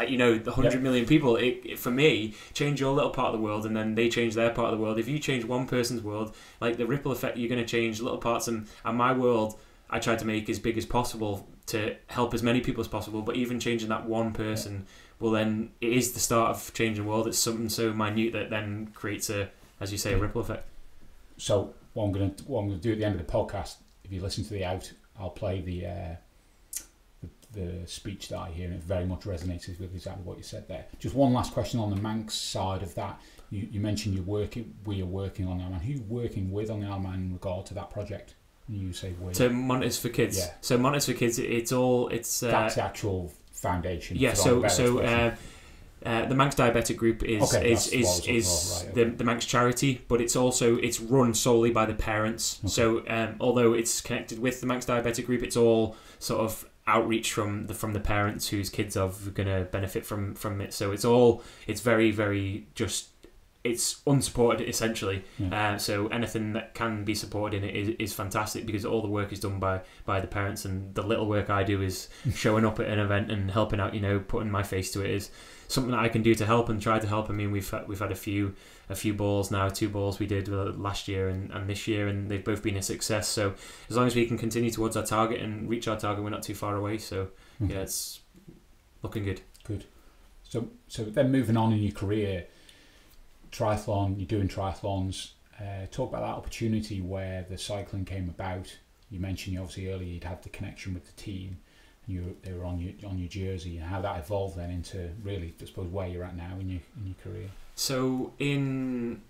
Like, you know, the hundred yep. million people. It, it for me, change your little part of the world, and then they change their part of the world. If you change one person's world, like the ripple effect, you're going to change little parts. And, and my world, I tried to make as big as possible to help as many people as possible. But even changing that one person, yep. well, then it is the start of changing the world. It's something so minute that then creates a, as you say, a ripple effect. So what I'm going to what I'm going to do at the end of the podcast, if you listen to the out, I'll play the. Uh... the speech that I hear, and it very much resonates with exactly what you said there. Just one last question on the Manx side of that. You, you mentioned you're working, we are working on the Isle of Man. Who are you working with on the Isle of Man in regard to that project? And you say we. So Monitors for Kids. Yeah. So Monitors for Kids, it's all, it's... Uh, That's the actual foundation. Yeah, so so uh, uh, the Manx Diabetic Group is okay, is is, is right, okay. the, the Manx charity, but it's also, it's run solely by the parents. Okay. So um, although it's connected with the Manx Diabetic Group, it's all sort of outreach from the from the parents whose kids are going to benefit from from it. So it's all, it's very very just, it's unsupported essentially. Yeah. Uh, so anything that can be supported in it is, is fantastic, because all the work is done by by the parents, and the little work I do is showing up at an event and helping out, you know, putting my face to it is something that I can do to help and try to help. I mean, we've we've had a few a few balls now, two balls we did last year and, and this year, and they've both been a success. So as long as we can continue towards our target and reach our target, we're not too far away. So mm-hmm. yeah, it's looking good. Good. So so then moving on in your career, triathlon, you're doing triathlons. Uh, talk about that opportunity where the cycling came about. You mentioned obviously earlier you'd had the connection with the team. You, they were on your on your jersey, and how that evolved then into really, I suppose, where you're at now in your in your career. So in,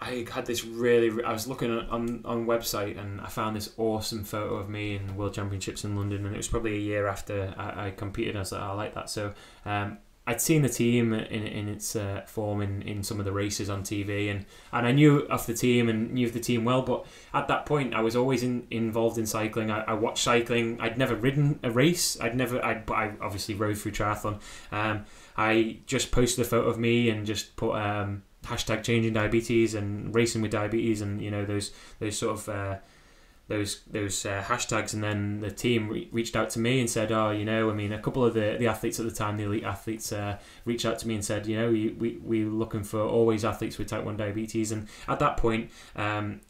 I had this really. I was looking on on website, and I found this awesome photo of me in World Championships in London, and it was probably a year after I, I competed. I was like, oh, I like that. So um, I'd seen the team in in its uh, form in in some of the races on T V, and and I knew of the team and knew the team well. But at that point, I was always in, involved in cycling. I, I watched cycling. I'd never ridden a race. I'd never. I but I obviously rode through triathlon. Um, I just posted a photo of me and just put um, hashtag changing diabetes and racing with diabetes, and you know those those sort of uh, those those uh, hashtags. And then the team re reached out to me and said, oh, you know, I mean, a couple of the, the athletes at the time, the elite athletes, uh, reached out to me and said, you know, we, we, we're looking for always athletes with type one diabetes. And at that point, um,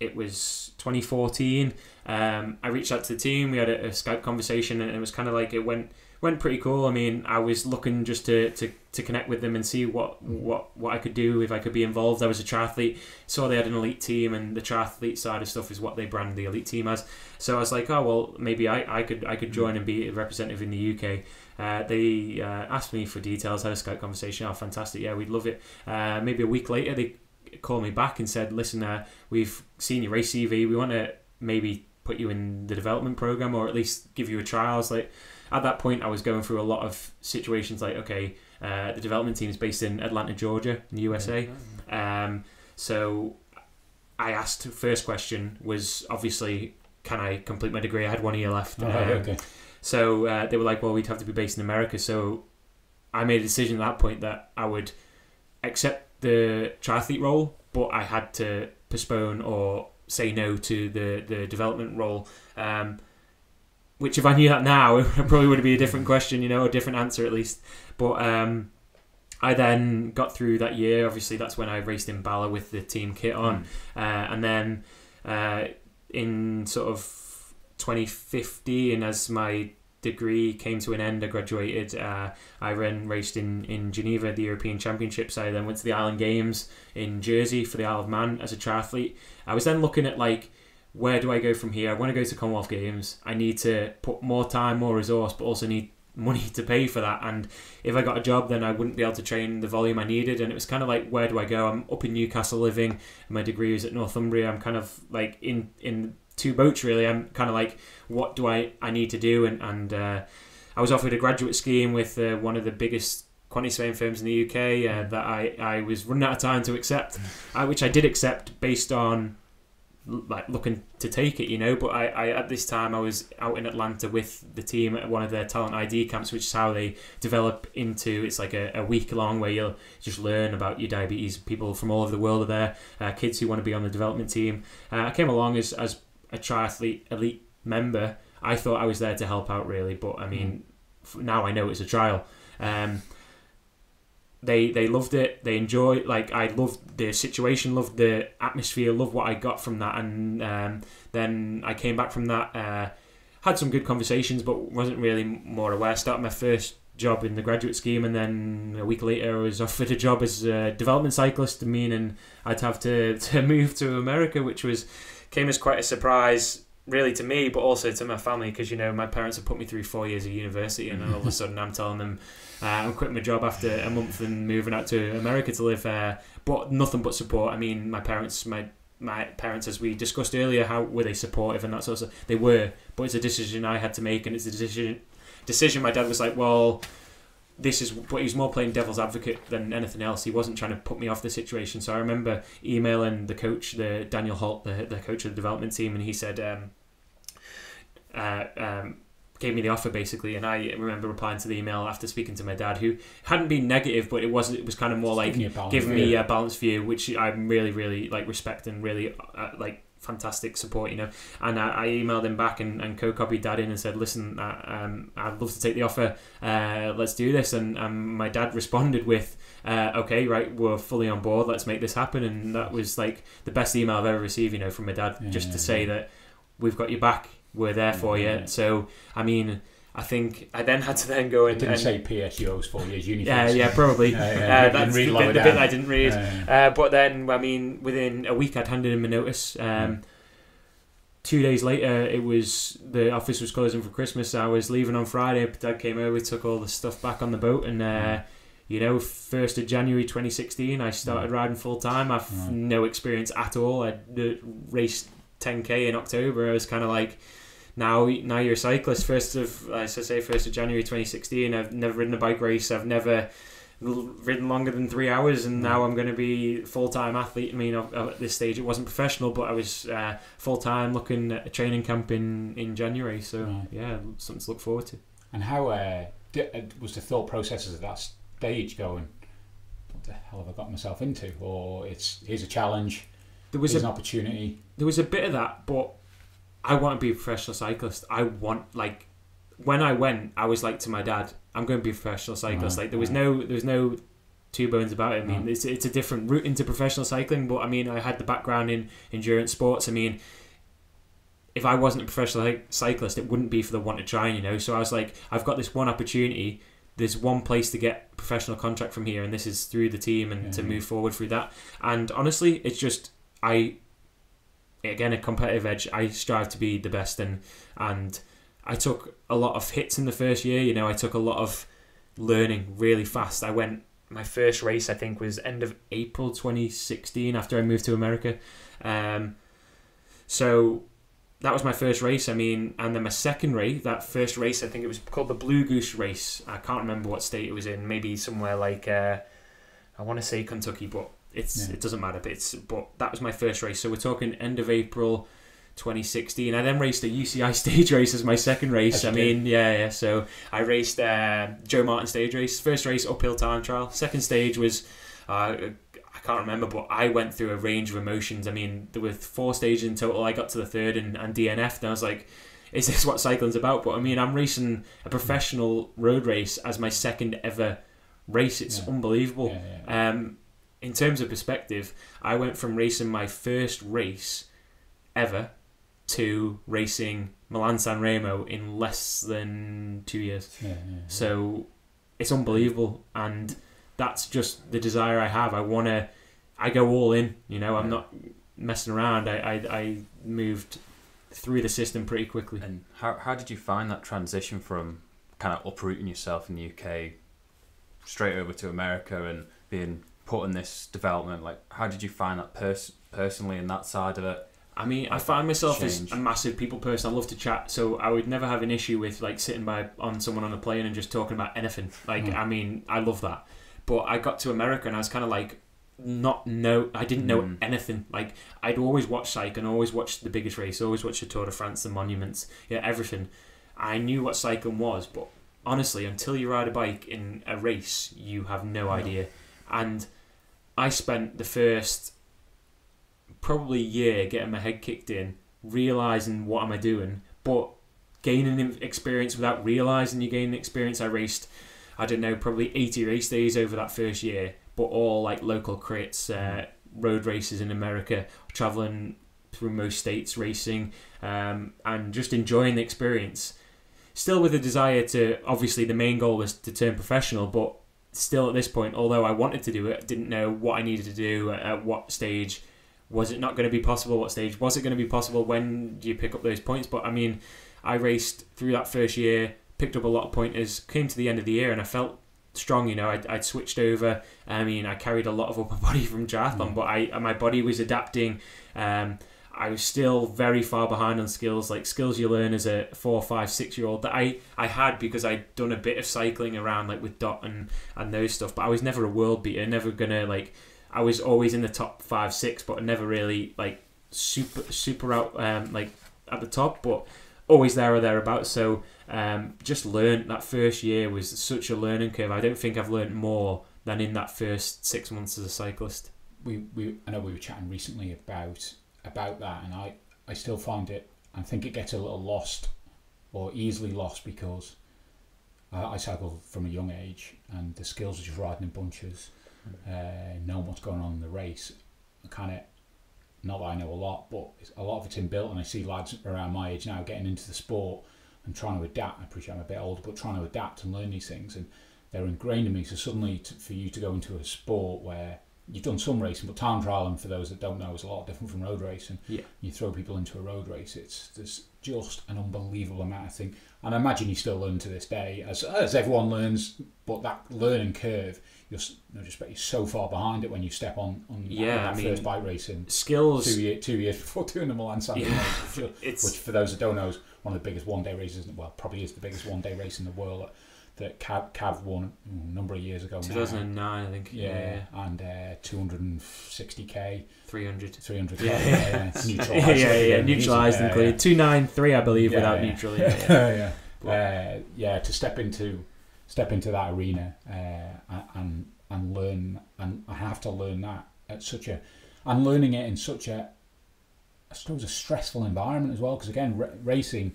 it was twenty fourteen. Um, I reached out to the team. We had a, a Skype conversation, and it was kind of like it went... went pretty cool. I mean, I was looking just to, to, to connect with them and see what, what, what I could do, if I could be involved. I was a triathlete, saw they had an elite team, and the triathlete side of stuff is what they brand the elite team as. So I was like, oh, well, maybe I, I could I could join and be a representative in the U K. Uh, they uh, asked me for details, had a Skype conversation. Oh, fantastic. Yeah, we'd love it. Uh, maybe a week later, they called me back and said, listen, uh, we've seen your race C V. We want to maybe put you in the development program, or at least give you a trial. I was like, at that point, I was going through a lot of situations like, okay, uh, the development team is based in Atlanta, Georgia, in the U S A. Um, so I asked, first question was obviously, can I complete my degree? I had one year left. Oh, um, okay. So uh, they were like, well, we'd have to be based in America. So I made a decision at that point that I would accept the triathlete role, but I had to postpone or say no to the, the development role. Um, which if I knew that now, it probably would be a different question, you know, a different answer at least. But um, I then got through that year. Obviously, that's when I raced in Bala with the team kit on. Mm. Uh, and then uh, in sort of twenty fifteen, as my degree came to an end, I graduated. Uh, I ran raced in, in Geneva, the European Championships. I then went to the Island Games in Jersey for the Isle of Man as a triathlete. I was then looking at, like, where do I go from here? I want to go to Commonwealth Games. I need to put more time, more resource, but also need money to pay for that. And if I got a job, then I wouldn't be able to train the volume I needed. And it was kind of like, where do I go? I'm up in Newcastle living. My degree is at Northumbria. I'm kind of like in in... two boats really. I'm kind of like, what do I, I need to do? And, and uh, I was offered a graduate scheme with uh, one of the biggest quantity surveying firms in the U K uh, that I, I was running out of time to accept, I, which I did accept based on like looking to take it, you know. But I, I at this time I was out in Atlanta with the team at one of their talent I D camps, which is how they develop into, it's like a, a week long where you'll just learn about your diabetes. People from all over the world are there, uh, kids who want to be on the development team. Uh, I came along as, as a triathlete elite member. I thought I was there to help out really, but I mean, mm. now I know it's a trial. Um, they they loved it. They enjoyed, like, I loved the situation, loved the atmosphere, loved what I got from that. And um, then I came back from that, uh, had some good conversations, but wasn't really more aware. I started my first job in the graduate scheme, and then a week later I was offered a job as a development cyclist, meaning I'd have to, to move to America, which was came as quite a surprise really to me, but also to my family, because, you know, my parents have put me through four years of university, and then all of a sudden I'm telling them uh, I'm quitting my job after a month and moving out to America to live there. But nothing but support. I mean, my parents my my parents, as we discussed earlier, how were they supportive and that sort of stuff? They were, but it's a decision I had to make, and it's a decision decision my dad was like, well, this is what he was more playing devil's advocate than anything else. He wasn't trying to put me off the situation. So I remember emailing the coach, the Daniel Holt, the, the coach of the development team, and he said, um, uh, um, gave me the offer basically. And I remember replying to the email after speaking to my dad, who hadn't been negative, but it wasn't. It was kind of more like giving me a balanced view, which I'm really, really like respect and really uh, like fantastic support, you know. And I, I emailed him back and, and co-copied dad in and said, listen, uh, um, I'd love to take the offer, uh, let's do this. And um, my dad responded with, uh, okay, right, we're fully on board, let's make this happen. And that was like the best email I've ever received, you know, from my dad, yeah, just yeah, to say yeah. that we've got your back, we're there yeah, for you. Yeah. So, I mean, I think I then had to then go and... I didn't and, say P S U's for years, uniforms. Yeah, yeah, probably. yeah, yeah, uh, that's the bit, the bit I didn't read. Yeah, yeah. Uh, but then, I mean, within a week I'd handed him a notice. Um, yeah. Two days later, it was the office was closing for Christmas. I was leaving on Friday. Dad came over, took all the stuff back on the boat. And, uh, yeah. you know, first of January twenty sixteen, I started yeah. riding full-time. I've yeah. no experience at all. I uh, raced ten K in October. I was kind of like... Now, now you're a cyclist. First of, as I say, first of January twenty sixteen. I've never ridden a bike race. I've never ridden longer than three hours, and now I'm going to be full time athlete. I mean, at this stage, it wasn't professional, but I was uh, full time looking at a training camp in, in January. So right. yeah, something to look forward to. And how uh, was the thought processes at that stage going? What the hell have I got myself into? Or it's here's a challenge. There was here's a, an opportunity. There was a bit of that, but. I want to be a professional cyclist. I want, like, when I went, I was like to my dad, I'm going to be a professional cyclist. Right, like, there was right. no there was no two bones about it. I mean, right. it's, it's a different route into professional cycling, but, I mean, I had the background in endurance sports. I mean, if I wasn't a professional cyclist, it wouldn't be for the want of trying, you know. So I was like, I've got this one opportunity. There's one place to get a professional contract from here, and this is through the team, and mm-hmm. to move forward through that. And honestly, it's just, I, again, a competitive edge. I strive to be the best, and and I took a lot of hits in the first year. You know, I took a lot of learning really fast. I went, my first race, I think, was end of April twenty sixteen after I moved to America. Um, so that was my first race, I mean, and then my second race, that first race, I think it was called the Blue Goose Race. I can't remember what state it was in, maybe somewhere like, uh, I want to say Kentucky, but it's yeah. it doesn't matter. But, it's, but that was my first race. So we're talking end of April twenty sixteen. I then raced a U C I stage race as my second race. I mean, yeah, yeah. So I raced uh, Joe Martin stage race. First race, uphill time trial. Second stage was, uh, I can't remember, but I went through a range of emotions. I mean, there were four stages in total. I got to the third and, and D N F'd, and I was like, is this what cycling's about? But I mean, I'm racing a professional road race as my second ever race. It's yeah. unbelievable. Yeah, yeah, yeah. Um, in terms of perspective, I went from racing my first race ever to racing Milan San Remo in less than two years. Yeah, yeah, yeah. So it's unbelievable, and that's just the desire I have. I wanna, I go all in. You know, I'm yeah. not messing around. I, I I moved through the system pretty quickly. And how how did you find that transition from kind of uprooting yourself in the U K straight over to America and being put in this development? Like, how did you find that pers personally in that side of it? I mean, I find myself change. as a massive people person. I love to chat, so I would never have an issue with like sitting by on someone on a plane and just talking about anything. Like, mm. I mean, I love that. But I got to America and I was kind of like, not know, I didn't know mm. anything. Like, I'd always watch cycling, always watch the biggest race, always watch the Tour de France, the monuments, yeah, everything. I knew what cycling was, but honestly, until you ride a bike in a race, you have no idea. And I spent the first probably year getting my head kicked in, realising what am I doing, but gaining experience without realising you gain experience. I raced, I don't know, probably eighty race days over that first year, but all like local crits, uh, road races in America, travelling through most states, racing, um, and just enjoying the experience. Still with a desire to, obviously the main goal was to turn professional, but still at this point, although I wanted to do it, didn't know what I needed to do, at what stage. Was it not going to be possible? What stage was it going to be possible? When do you pick up those points? But I mean, I raced through that first year, picked up a lot of pointers, came to the end of the year and I felt strong, you know. I'd, I'd switched over. I mean, I carried a lot of upper body from triathlon, mm. but I my body was adapting. Um, I was still very far behind on skills, like skills you learn as a four, five, six year old that I, I had because I'd done a bit of cycling around like with Dot and, and those stuff, but I was never a world beater, never going to like... I was always in the top five, six, but never really like super, super out um, like at the top, but always there or thereabouts. So um, just learned that first year was such a learning curve. I don't think I've learned more than in that first six months as a cyclist. We, we I know we were chatting recently about about that, and I I still find it. I think it gets a little lost or easily lost because I, I cycled from a young age, and the skills are just riding in bunches. Uh, knowing what's going on in the race, kind of, not that I know a lot, but it's, a lot of it's inbuilt, and I see lads around my age now getting into the sport and trying to adapt. I appreciate I'm a bit older, but trying to adapt and learn these things, and they're ingrained in me. So suddenly to, for you to go into a sport where you've done some racing, but time trialing, for those that don't know, is a lot different from road racing. Yeah. You throw people into a road race, it's there's just an unbelievable amount of thing. And I imagine you still learn to this day, as as everyone learns, but that learning curve, you're, you know, just you're so far behind it when you step on on yeah, that, that I mean, first bike racing. Skills. Two, year, two years before doing the Milan San Remo, yeah, which for those that don't know is one of the biggest one-day races, well, probably is the biggest one-day race in the world that Cav, Cav won a number of years ago. two thousand nine, now. I think. Yeah, yeah. And uh, two hundred sixty K. three hundred. three hundred K, yeah. yeah, yeah. Neutralised. yeah, yeah, yeah. Neutralised and cleared. two ninety-three, I believe, yeah, without yeah. neutral. Yeah, yeah. yeah. Uh, yeah, to step into... step into that arena uh, and and learn, and I have to learn that at such a, and learning it in such a, I suppose a stressful environment as well, because again, r racing,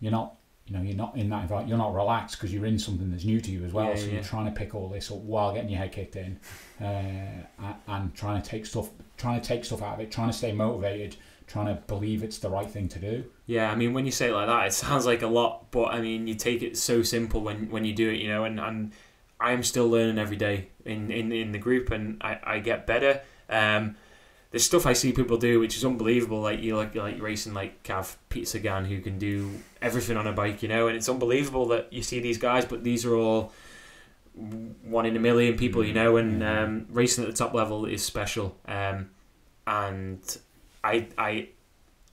you're not, you know, you're not in that environment, you're not relaxed because you're in something that's new to you as well, yeah, so yeah. you're trying to pick all this up while getting your head kicked in, uh, and, and trying to take stuff, trying to take stuff out of it, trying to stay motivated, trying to believe it's the right thing to do. Yeah, I mean, when you say it like that, it sounds like a lot, but I mean, you take it so simple when, when you do it, you know, and, and I'm still learning every day in, in, in the group, and I, I get better. Um, there's stuff I see people do which is unbelievable, like you like like racing like Cav Pizza Gan, who can do everything on a bike, you know, and it's unbelievable that you see these guys, but these are all one in a million people, you know, and um, racing at the top level is special. Um, and I I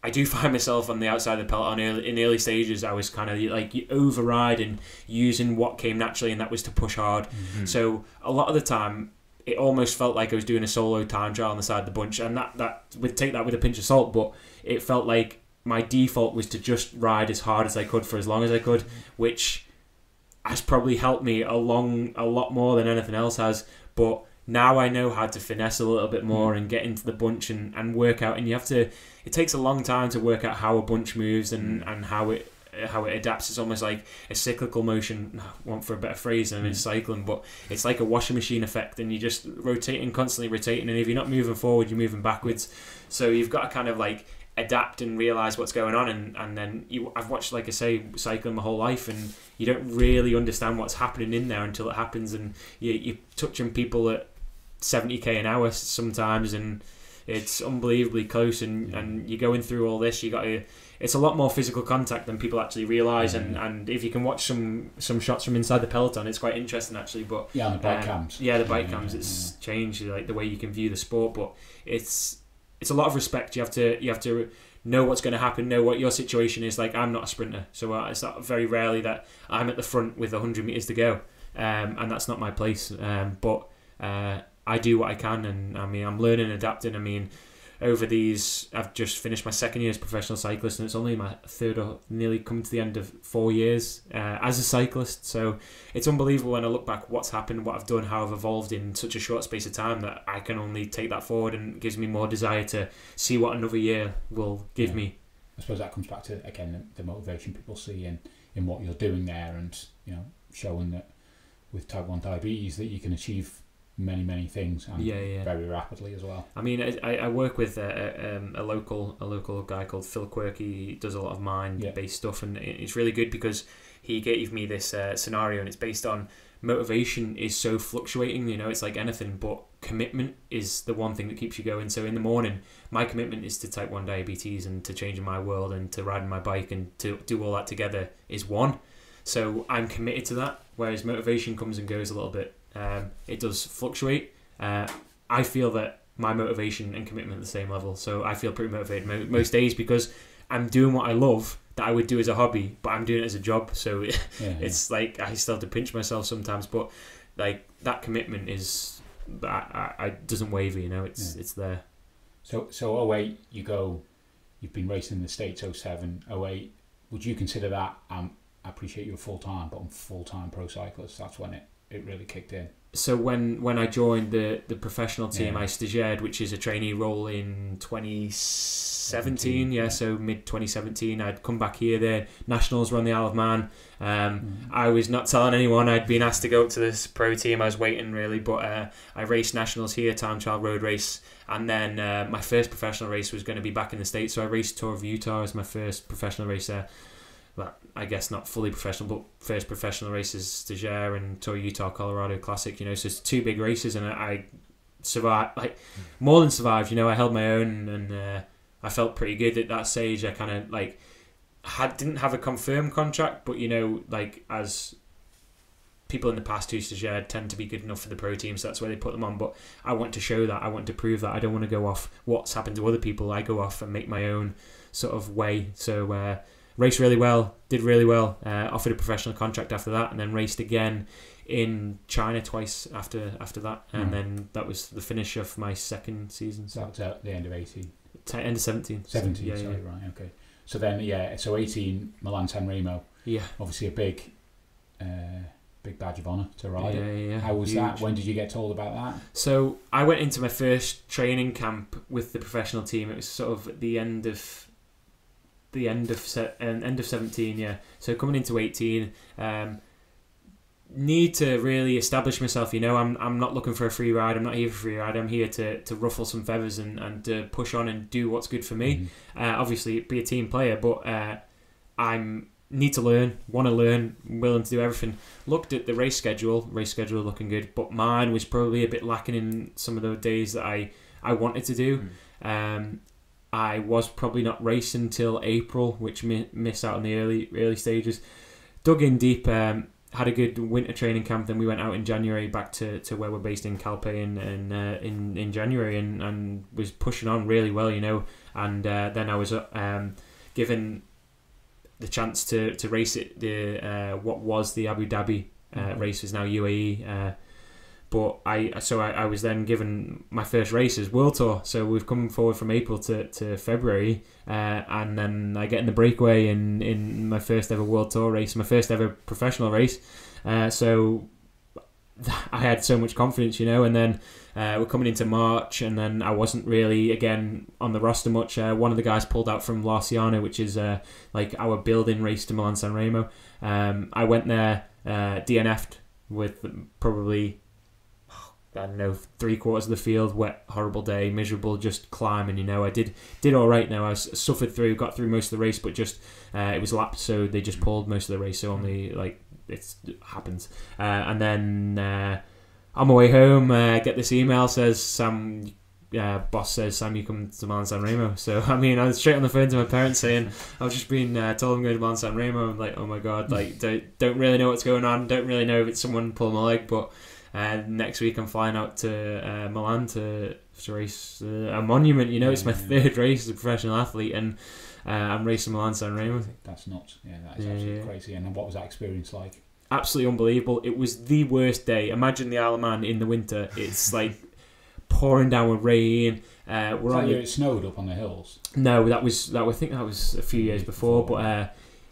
I do find myself on the outside of the peloton early, in early stages. I was kind of like override and using what came naturally, and that was to push hard. Mm-hmm. So a lot of the time, it almost felt like I was doing a solo time trial on the side of the bunch, and that that would take that with a pinch of salt. But it felt like my default was to just ride as hard as I could for as long as I could, which has probably helped me along a lot more than anything else has. But now I know how to finesse a little bit more and get into the bunch and, and work out. And you have to, it takes a long time to work out how a bunch moves and, and how it how it adapts. It's almost like a cyclical motion, want for a better phrase than mm. in cycling, but it's like a washing machine effect, and you're just rotating, constantly rotating. And if you're not moving forward, you're moving backwards. So you've got to kind of like adapt and realise what's going on. And, and then you, I've watched, like I say, cycling my whole life, and you don't really understand what's happening in there until it happens. And you, you're touching people at seventy k an hour sometimes, and it's unbelievably close, and, and you're going through all this. You got to, it's a lot more physical contact than people actually realise, and, and if you can watch some some shots from inside the peloton, it's quite interesting actually. But yeah, the bike um, cams. Yeah, the bike cams. It's changed like the way you can view the sport, but it's it's a lot of respect. You have to you have to know what's going to happen, know what your situation is. Like, I'm not a sprinter, so uh, it's not very rarely that I'm at the front with a hundred metres to go, um, and that's not my place. Um, but uh, I do what I can, and I mean, I'm learning and adapting. I mean, over these, I've just finished my second year as professional cyclist, and it's only my third or nearly come to the end of four years uh, as a cyclist. So it's unbelievable when I look back what's happened, what I've done, how I've evolved in such a short space of time, that I can only take that forward, and it gives me more desire to see what another year will give yeah. me. I suppose that comes back to, again, the motivation people see in, in what you're doing there, and, you know, showing that with type one diabetes that you can achieve many many things, and yeah, yeah. very rapidly as well. I mean, I, I work with a, a, um, a local a local guy called Phil Quirk. He does a lot of mind yeah. based stuff, and it's really good because he gave me this uh, scenario, and it's based on motivation is so fluctuating, you know, it's like anything, but commitment is the one thing that keeps you going. So in the morning, my commitment is to type one diabetes and to changing my world and to riding my bike and to do all that together is one. So I'm committed to that, whereas motivation comes and goes a little bit. Um, it does fluctuate. Uh, I feel that my motivation and commitment are the same level, so I feel pretty motivated mo most days because I'm doing what I love that I would do as a hobby, but I'm doing it as a job. So it, yeah, yeah. it's like I still have to pinch myself sometimes, but like that commitment is that I, I doesn't waver. You know, it's yeah. it's there. So so oh eight, you go. You've been racing in the States oh seven, oh eight. Would you consider that? Um, I appreciate you're full time, but I'm full time pro cyclist. That's when it. It really kicked in. So when, when I joined the, the professional team, yeah. I stagiared, which is a trainee role in twenty seventeen. Yeah, yeah, so mid twenty seventeen, I'd come back here. The Nationals were on the Isle of Man. Um, mm. I was not telling anyone. I'd been asked to go up to this pro team. I was waiting really, but uh, I raced Nationals here, time trial road race, and then uh, my first professional race was going to be back in the States. So I raced Tour of Utah as my first professional race there. Well, I guess not fully professional, but first professional races, Stagiaire and Tour Utah Colorado Classic, you know, so it's two big races, and I, I survived, like, more than survived, you know, I held my own, and uh, I felt pretty good at that stage. I kind of, like, had didn't have a confirmed contract, but, you know, like, as people in the past who Stagiaire tend to be good enough for the pro team, so that's where they put them on, but I want to show that, I want to prove that, I don't want to go off what's happened to other people, I go off and make my own sort of way, so, uh, raced really well, did really well, uh, offered a professional contract after that, and then raced again in China twice after after that, and mm. then that was the finish of my second season. So that was at the end of eighteen? End of seventeen. seventeen, so, yeah, sorry, yeah. right, okay. So then, yeah, so eighteen, Milan San Remo. Yeah. Obviously a big uh, big badge of honour to ride. Yeah, yeah, yeah. How was Huge. that? When did you get told about that? So I went into my first training camp with the professional team. It was sort of at the end of... the end of se end of seventeen, yeah. So coming into eighteen, um, need to really establish myself. You know, I'm I'm not looking for a free ride. I'm not here for a free ride. I'm here to, to ruffle some feathers and, and to push on and do what's good for me. Mm-hmm. Uh, obviously, be a team player, but uh, I'm need to learn, want to learn, willing to do everything. Looked at the race schedule, race schedule looking good, but mine was probably a bit lacking in some of the days that I, I wanted to do. Mm-hmm. Um, I was probably not racing till April, which mi- missed out on the early early stages. Dug in deep, um, had a good winter training camp. Then we went out in January back to, to where we're based in Calpe in in, uh, in, in January, and, and was pushing on really well, you know. And uh, then I was uh, um, given the chance to, to race it. The uh, what was the Abu Dhabi uh, mm-hmm. race is now U A E. Uh, But I so I, I was then given my first race as World Tour. So we've come forward from April to, to February, uh, and then I get in the breakaway in, in my first ever World Tour race, my first ever professional race. Uh, so I had so much confidence, you know. And then uh, we're coming into March, and then I wasn't really again on the roster much. Uh, one of the guys pulled out from Larciano, which is uh, like our building race to Milan San Remo. Um, I went there, uh, D N F'd with probably, I don't know, three quarters of the field, wet, horrible day, miserable, just climbing, you know. I did did all right now. I suffered through, got through most of the race, but just, uh, it was laps, so they just pulled most of the race, so only, like, it's, it happens. Uh, and then, uh, on my way home, uh, get this email, says, Sam, uh, boss says, Sam, you come to Milan San Remo. So, I mean, I was straight on the phone to my parents saying, I've just been uh, told I'm going to Milan San Remo. I'm like, oh my God, like, don't, don't really know what's going on, don't really know if it's someone pulling my leg, but... And uh, next week I'm flying out to uh, Milan to to race uh, a monument. You know, yeah, it's my yeah, third yeah. race as a professional athlete, and uh, I'm racing Milan San Remo. That's nuts. Yeah, that is yeah, absolutely yeah. crazy. And what was that experience like? Absolutely unbelievable. It was the worst day. Imagine the Isle of Man in the winter. It's like pouring down with rain. Uh, we're on. It snowed up on the hills. No, that was that. I think that was a few years before, before but. Uh,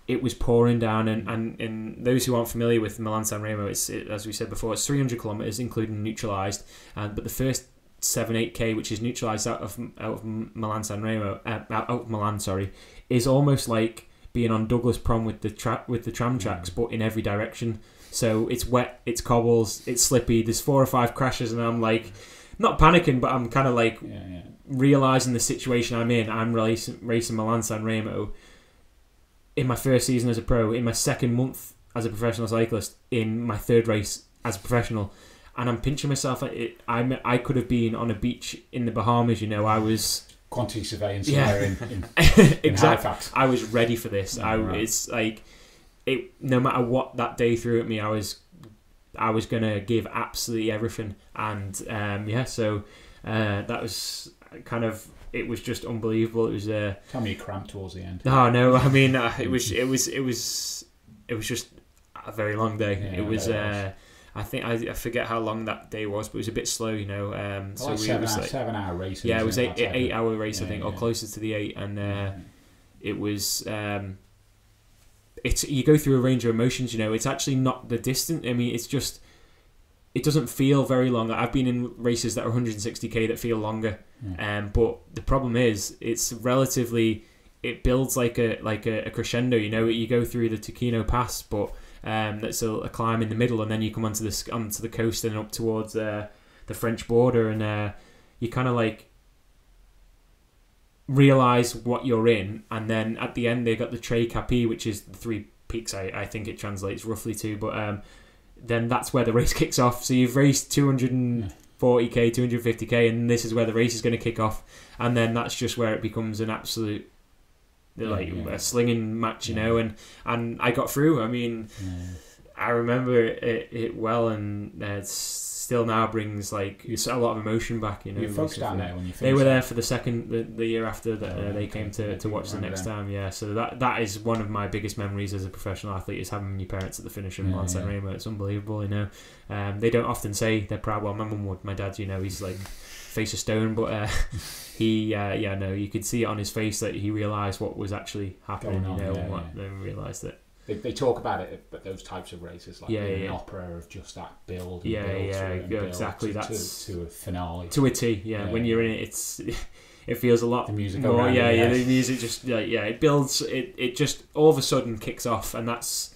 It was pouring down, and, and, and those who aren't familiar with Milan San Remo, it's it, as we said before, it's three hundred kilometres, including neutralised. Uh, but the first seven eight k, which is neutralised out of out of Milan San Remo, uh, out of Milan, sorry, is almost like being on Douglas Prom with the tra- with the tram tracks, but in every direction. So it's wet, it's cobbles, it's slippy. There's four or five crashes, and I'm like, not panicking, but I'm kind of like yeah, yeah. realising the situation I'm in. I'm racing, racing Milan San Remo. In my first season as a pro, in my second month as a professional cyclist, in my third race as a professional, and I'm pinching myself. It, I I could have been on a beach in the Bahamas, you know. I was quantity surveillance yeah. in, in, exactly. in Halifax. I was ready for this. Yeah, I right. it's like it. No matter what that day threw at me, I was I was gonna give absolutely everything, and um, yeah. So uh, that was kind of. It was just unbelievable. It was uh, tell me you cramped towards the end. Oh no, I mean uh, it was it was it was it was just a very long day. Yeah, it was. Uh, I think I, I forget how long that day was, but it was a bit slow, you know. Um, well, so like we seven, was hour, like, seven hour race. Yeah, it was eight eight, eight hour race, yeah, I think, yeah. or closer to the eight, and uh, yeah. it was. Um, it's you go through a range of emotions, you know. It's actually not the distance. I mean, it's just. It doesn't feel very long. I've been in races that are one hundred sixty k that feel longer, yeah. um, but the problem is it's relatively. It builds like a like a, a crescendo. You know, you go through the Tucino Pass, but um, that's a, a climb in the middle, and then you come onto the onto the coast and up towards uh, the French border, and uh, you kind of like realize what you're in, and then at the end they got the Tre Capi, which is the three peaks. I, I think it translates roughly to, but. Um, then that's where the race kicks off. So you've raced two hundred forty k, two hundred fifty k, and this is where the race is going to kick off. And then that's just where it becomes an absolute like yeah, yeah. a slinging match, you yeah. know. And, and I got through. I mean, yeah. I remember it, it well, and uh, it still now brings like it's a lot of emotion back. You know, your folks down there when you they were there for the second the, the year after that uh, they came to, to watch the next time. Yeah, so that that is one of my biggest memories as a professional athlete is having your parents at the finish in Milan San Remo. It's unbelievable, you know. Um, they don't often say they're proud. Well, my mum would. My dad, you know, he's like face of stone, but uh, he uh, yeah no, you could see it on his face that he realised what was actually happening. On, you know, yeah, and what, yeah. they realised that. They, they talk about it, but those types of races, like yeah, yeah, an yeah. opera of just that build, and yeah, build yeah, and build exactly. To, that's to, to a finale, to a T. Yeah, yeah, when you're in it, it's it feels a lot. The music, more, yeah, yeah, the music just like yeah, it builds. It it just all of a sudden kicks off, and that's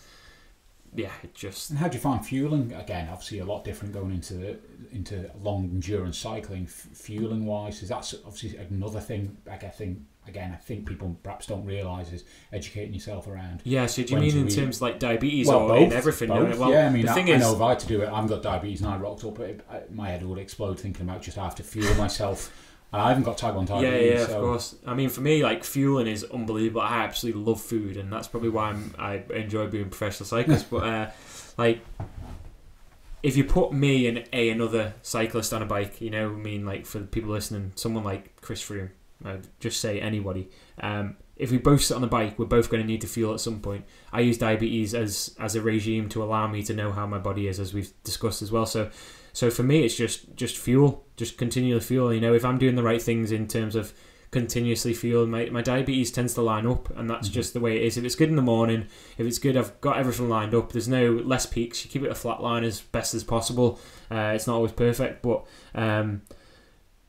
yeah, it just... And how do you find fueling? Again, obviously a lot different going into into long endurance cycling, f fueling wise. Is that's obviously another thing, like I think, again, I think people perhaps don't realise is educating yourself around. Yeah, so do you mean in eat. terms of like diabetes well, or both, in everything? Both. Well, yeah, I mean, the I, thing I is... know if I had to do it, I've got diabetes and I rocked up, it, I, my head would explode thinking about just how to fuel myself. And I haven't got type one diabetes. Yeah, yeah, so. Of course. I mean, for me, like, fueling is unbelievable. I absolutely love food, and that's probably why I'm, I enjoy being a professional cyclist. But, uh, like, if you put me and a another cyclist on a bike, you know, I mean, like, for the people listening, someone like Chris Froome, I'd just say anybody, um, if we both sit on the bike, we're both going to need to fuel at some point. I use diabetes as, as a regime to allow me to know how my body is, as we've discussed as well. So, so for me, it's just just fuel, just continual fuel. You know, if I'm doing the right things in terms of continuously fueling, my, my diabetes tends to line up, and that's mm-hmm. just the way it is. If it's good in the morning, if it's good, I've got everything lined up. There's no less peaks. You keep it a flat line as best as possible. Uh, it's not always perfect, but... Um,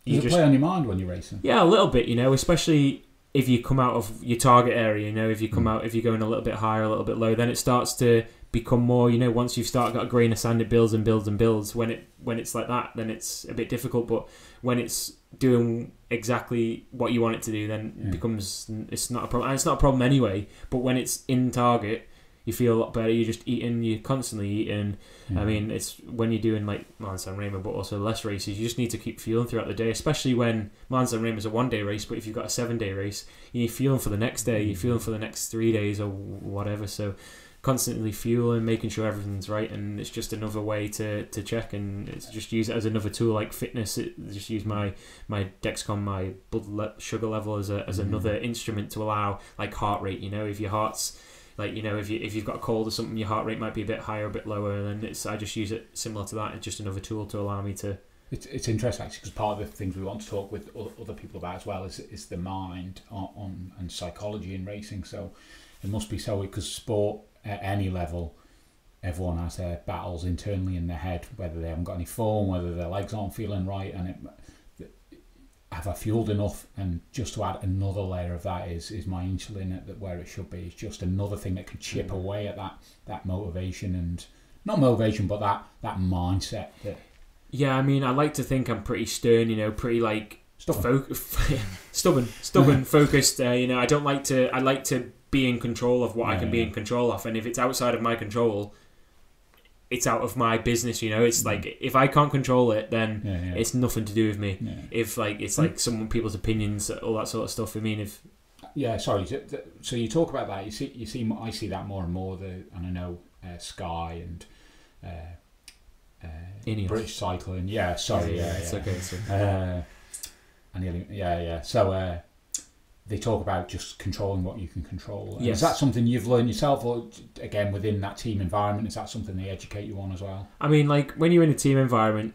you Does it just, play on your mind when you're racing? Yeah, a little bit, you know, especially... if you come out of your target area, you know, if you come out, if you're going a little bit higher, a little bit low, then it starts to become more, you know, once you've started got a grain of sand, it builds and builds and builds. When it when it's like that, then it's a bit difficult. But when it's doing exactly what you want it to do, then yeah. it becomes, it's not a problem. And it's not a problem anyway, but when it's in target, you feel a lot better. You're just eating, you're constantly eating. Yeah. I mean, it's when you're doing like Milan San Remo, but also less races, you just need to keep fueling throughout the day, especially when Milan San Remo is a one day race, but if you've got a seven day race, you're fueling for the next day, you're fueling for the next three days or whatever. So constantly fueling, making sure everything's right, and it's just another way to, to check, and it's just use it as another tool like fitness. It, just use my my Dexcom, my blood le sugar level as, a, as mm-hmm. another instrument to allow like heart rate, you know, if your heart's... Like, you know, if, you, if you've got a cold or something, your heart rate might be a bit higher, a bit lower, and it's, I just use it similar to that. It's just another tool to allow me to... It's, it's interesting, actually, because part of the things we want to talk with other people about as well is, is the mind on, on and psychology in racing. So it must be so, because sport at any level, everyone has their battles internally in their head, whether they haven't got any form, whether their legs aren't feeling right, and it... have I fueled enough? And just to add another layer of that is is my insulin at the, where it should be. It's just another thing that can chip mm-hmm. away at that that motivation, and not motivation, but that that mindset. That yeah, I mean, I like to think I'm pretty stern, you know, pretty like stubborn, fo stubborn, stubborn focused. Uh, you know, I don't like to. I like to be in control of what yeah, I can yeah. be in control of, and if it's outside of my control, it's out of my business, you know. It's like, if I can't control it, then yeah, yeah. it's nothing to do with me. Yeah. If like it's like someone, people's opinions, all that sort of stuff. I mean, if yeah, sorry. So you talk about that. You see, you see. I see that more and more. The and I know uh, Sky and uh, uh, British Cycling. Yeah, sorry. Yeah, yeah, yeah. It's okay. It's okay. Uh, and the, yeah, yeah. So. Uh, They talk about just controlling what you can control. Yes. Is that something you've learned yourself, or again within that team environment? Is that something they educate you on as well? I mean, like when you're in a team environment,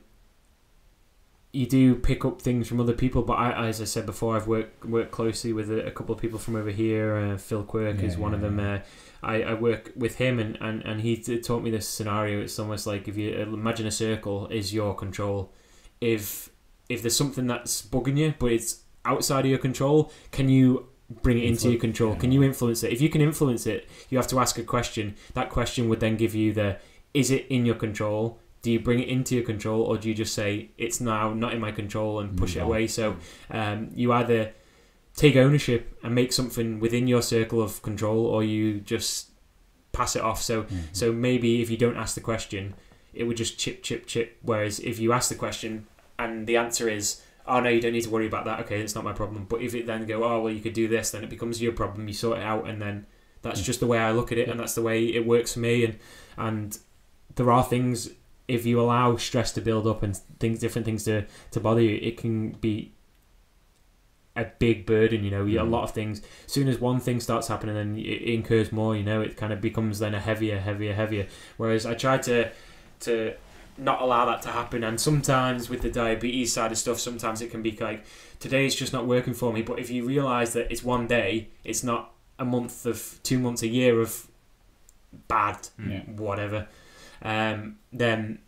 you do pick up things from other people. But I, as I said before, I've worked worked closely with a, a couple of people from over here. Uh, Phil Quirk yeah, is one yeah, of them. Yeah. Uh, I, I work with him, and and and he taught me this scenario. It's almost like if you imagine a circle is your control. If if there's something that's bugging you, but it's outside of your control, can you bring it Influ into your control? Yeah. Can you influence it? If you can influence it, you have to ask a question. That question would then give you the, is it in your control? Do you bring it into your control, or do you just say, it's now not in my control, and push no. it away? So um, you either take ownership and make something within your circle of control, or you just pass it off. So, mm-hmm. so maybe if you don't ask the question, it would just chip, chip, chip. Whereas if you ask the question and the answer is, oh no, you don't need to worry about that, okay, it's not my problem. But if it then go, oh well, you could do this, then it becomes your problem, you sort it out, and then that's yeah. just the way I look at it, yeah. and that's the way it works for me. And and there are things, if you allow stress to build up and things, different things to, to bother you, it can be a big burden, you know, mm-hmm. a lot of things. As soon as one thing starts happening, then it incurs more, you know, it kind of becomes then a heavier, heavier, heavier. Whereas I try to to... not allow that to happen. And sometimes with the diabetes side of stuff, sometimes it can be like, today it's just not working for me. But if you realise that it's one day, it's not a month of two months, a year of bad yeah. whatever, um, then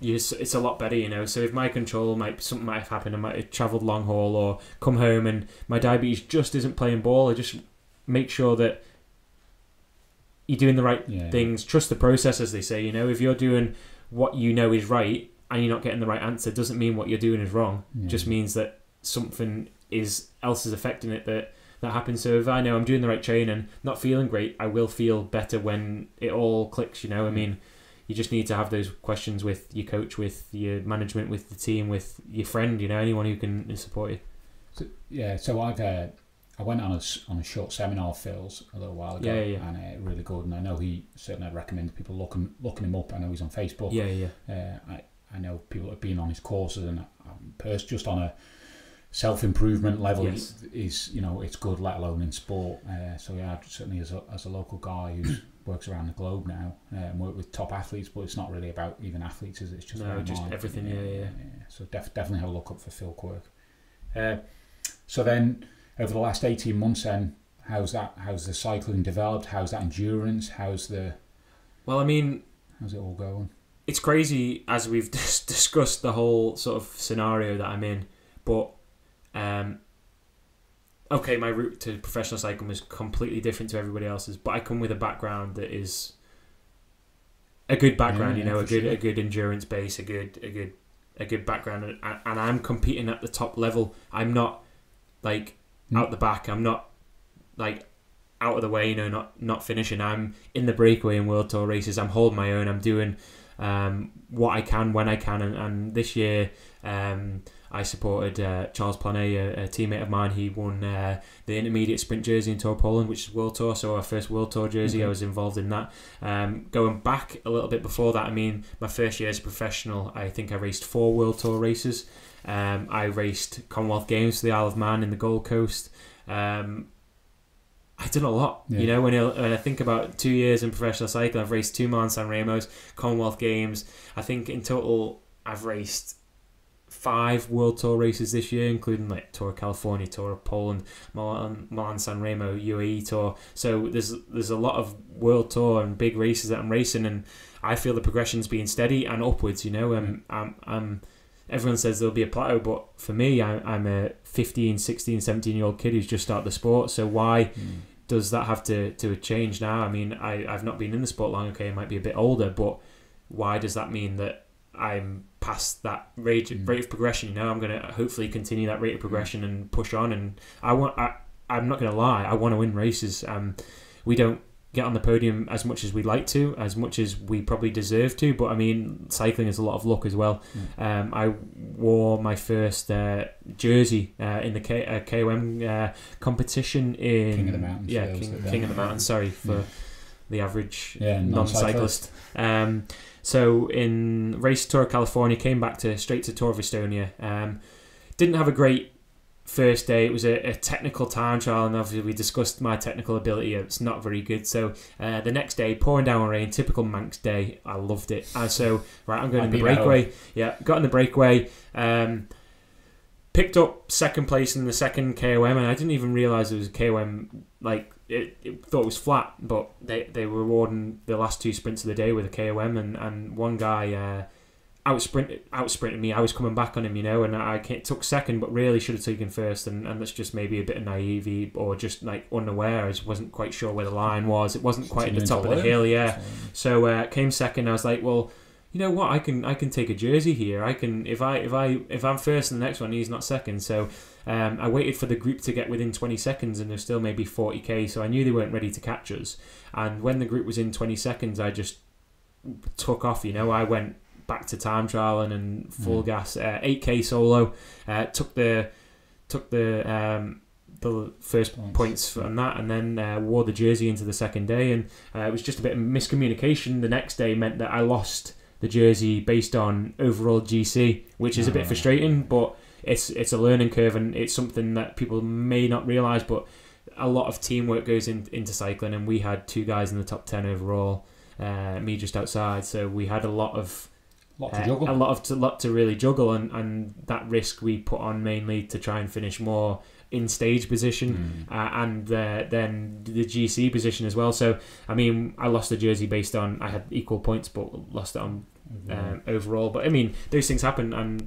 you, it's a lot better, you know. So if my control might, something might have happened, I might have travelled long haul or come home and my diabetes just isn't playing ball, I just make sure that you're doing the right yeah. things. Trust the process, as they say. You know, if you're doing what you know is right and you're not getting the right answer, it doesn't mean what you're doing is wrong. Yeah. It just means that something is else is affecting it that that happens. So if I know I'm doing the right training, not feeling great, I will feel better when it all clicks. You know, I mean, you just need to have those questions with your coach, with your management, with the team, with your friend. You know, anyone who can support you. So, yeah. So I've uh, I went on a on a short seminar, Phil's, a little while ago, yeah, yeah. and uh, really good. And I know he certainly recommends people looking looking him up. I know he's on Facebook. Yeah, yeah. Uh, I I know people have been on his courses, and I'm just on a self-improvement level yes. is, you know, it's good, let alone in sport. Uh, so yeah, certainly as a, as a local guy who works around the globe now uh, and work with top athletes, but it's not really about even athletes, is it? It's just, no, just everything. Yeah, yeah, yeah. yeah. So def- definitely have a look up for Phil Quirk. Uh, so then over the last eighteen months then, how's that, how's the cycling developed? How's that endurance? How's the... Well, I mean... How's it all going? It's crazy, as we've dis- discussed the whole sort of scenario that I'm in, but Um, okay, my route to professional cycling was completely different to everybody else's, but I come with a background that is a good background, yeah, you know, a good, sure. a good endurance base, a good, a good, a good background, and, and I'm competing at the top level. I'm not like mm. out the back. I'm not like out of the way, you know, not not finishing. I'm in the breakaway in World Tour races. I'm holding my own. I'm doing um, what I can when I can, and, and this year. Um, I supported uh, Charles Planet, a, a teammate of mine. He won uh, the intermediate sprint jersey in Tour Poland, which is World Tour, so our first World Tour jersey. Mm-hmm. I was involved in that. Um, going back a little bit before that, I mean, my first year as a professional, I think I raced four World Tour races. Um, I raced Commonwealth Games for the Isle of Man in the Gold Coast. Um, I did a lot. Yeah. You know, when I, when I think about two years in professional cycling, I've raced two Milan San Remos, Commonwealth Games. I think in total, I've raced five World Tour races this year, including like Tour of California, Tour of Poland, Milan, Milan San Remo, U A E Tour. So there's there's a lot of World Tour and big races that I'm racing, and I feel the progression's being steady and upwards. You know, and I'm, I'm, I'm everyone says there'll be a plateau, but for me, I, I'm a fifteen, sixteen, seventeen year old kid who's just started the sport. So why mm. does that have to to change now? I mean, I I've not been in the sport long. Okay, I might be a bit older, but why does that mean that I'm past that rate of, rate of progression? You know, I'm gonna hopefully continue that rate of progression and push on. And I want, I, I'm not gonna lie, I want to win races. Um, we don't get on the podium as much as we'd like to, as much as we probably deserve to. But I mean, cycling is a lot of luck as well. Mm. Um, I wore my first uh, jersey uh, in the K, uh, K O M uh, competition in King of the Mountains. Yeah, King, King down. of the Mountains. Sorry for. Yeah. The average yeah, non-cyclist. Um, so in race Tour of California, came back to straight to Tour of Estonia. Um, didn't have a great first day. It was a, a technical time trial, and obviously we discussed my technical ability. It's not very good. So uh, the next day, pouring down rain, typical Manx day. I loved it. And so right, I'm going in the breakaway. Yeah, got in the breakaway. Um, picked up second place in the second K O M, and I didn't even realise it was a K O M. Like it, it thought it was flat, but they, they were awarding the last two sprints of the day with a K O M, and, and one guy uh, out sprinted out sprinted me. I was coming back on him, you know, and I took second, but really should have taken first. And, and that's just maybe a bit of naivety or just like unaware. I just wasn't quite sure where the line was. It wasn't quite at the top of the hill, yeah. So uh, came second. I was like, well, you know what? I can I can take a jersey here. I can if I if I if I'm first in the next one, he's not second. So um, I waited for the group to get within twenty seconds, and there's still maybe forty k. So I knew they weren't ready to catch us. And when the group was in twenty seconds, I just took off. You know, I went back to time trialing and full mm. gas. Uh, eight k solo. Uh, took the took the um, the first points, points from that, and then uh, wore the jersey into the second day. And uh, it was just a bit of miscommunication. The next day meant that I lost the jersey based on overall G C, which is a bit frustrating, but it's it's a learning curve, and it's something that people may not realise, but a lot of teamwork goes in, into cycling, and we had two guys in the top ten overall, uh, me just outside, so we had a lot of lot to uh, juggle. a lot of to, lot to really juggle, and, and that risk we put on mainly to try and finish more in stage position mm. uh, and uh, then the G C position as well. So I mean, I lost the jersey based on I had equal points, but lost it on Um, overall. But I mean, those things happen, and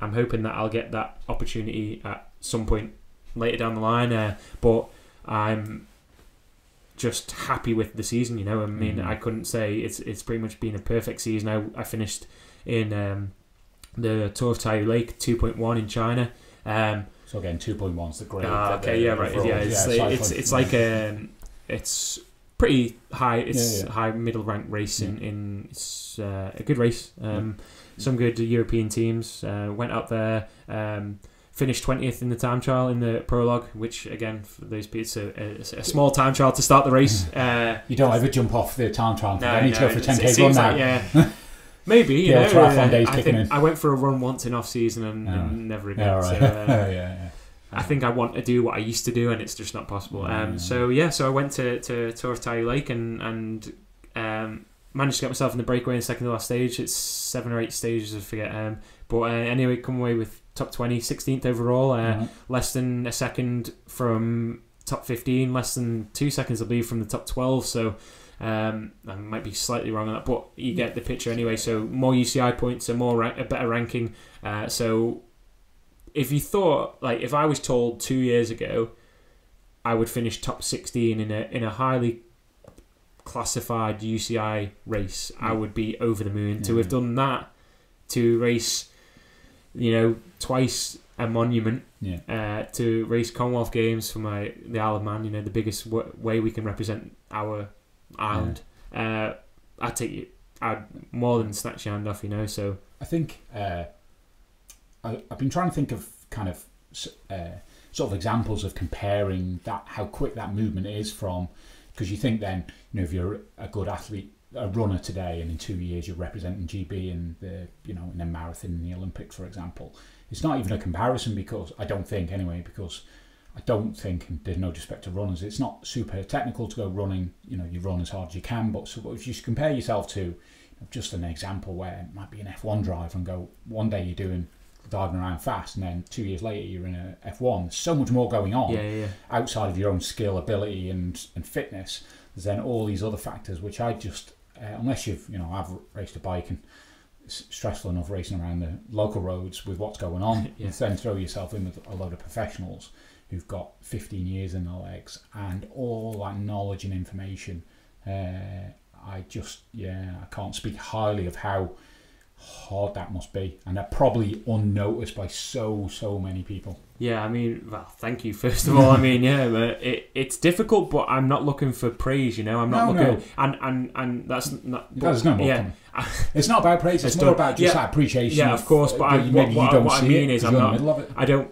I'm hoping that I'll get that opportunity at some point later down the line, uh, but I'm just happy with the season, you know. I mean, mm. I couldn't say it's it's pretty much been a perfect season. I, I finished in um, the Torf Tai Lake two point one in China. Um, so again, two point one is the grade. Ah, okay, yeah, right. Yeah, it's, yeah, it's, like, it's, it's like um, it's pretty high. It's yeah, yeah. high middle rank race in, yeah. in it's uh, a good race. Um, yeah. Some good European teams uh, went up there. Um, Finished twentieth in the time trial in the prologue, which again, for those people, it's a, a, a small time trial to start the race. Uh, you don't ever jump off the time trial. No, I need no, to go for a ten K run now. Like, yeah, maybe. You yeah, know, uh, days I, think in. I went for a run once in off season and, oh. and never again. Yeah, right. so, uh, oh, yeah, yeah. I think I want to do what I used to do, and it's just not possible. Um, yeah. So yeah, so I went to to Torf Tai Lake and and um, managed to get myself in the breakaway in the second to last stage. It's seven or eight stages, I forget. Um, but uh, anyway, come away with top twenty, sixteenth overall, uh, mm-hmm. less than a second from top fifteen, less than two seconds I believe from the top twelve, so um, I might be slightly wrong on that, but you get the picture anyway. So more U C I points, so more ra- a better ranking. Uh, so if you thought, like if I was told two years ago I would finish top sixteen in a in a highly classified U C I race, mm-hmm. I would be over the moon. Mm-hmm. To have done that, to race, you know, twice a monument, yeah. uh, to race Commonwealth Games for my the Isle of Man, you know, the biggest w- way we can represent our island. Yeah. Uh, I'd take you, I'd more than snatch your hand off, you know. So I think uh, I, I've been trying to think of kind of uh, sort of examples of comparing that, how quick that movement is from, because you think then, you know, if you're a good athlete, a runner today, and in two years you're representing G B in the, you know, in a marathon in the Olympics, for example. It's not even a comparison, because I don't think anyway, because I don't think, and there's no disrespect to runners, it's not super technical to go running, you know, you run as hard as you can, but so if you compare yourself to, you know, just an example where it might be an F one drive and go, one day you're doing diving around fast and then two years later you're in a F one, there's so much more going on yeah, yeah, yeah. outside of your own skill, ability and, and fitness. There's then all these other factors which I just Uh, unless you've, you know, I've raced a bike and it's stressful enough racing around the local roads with what's going on. yeah. And then throw yourself in with a load of professionals who've got fifteen years in their legs and all that knowledge and information. Uh, I just, yeah, I can't speak highly of how hard that must be. And they're probably unnoticed by so, so many people. Yeah, I mean, well, thank you, first of all. I mean, yeah, it, it's difficult, but I'm not looking for praise, you know. I'm not no, looking... No. And, and, and that's not... There's no more yeah. It's not about praise, it's, it's more done, about just yeah, that appreciation. Yeah, of course, but I, maybe what, you don't what see I mean it, is I'm not... I don't...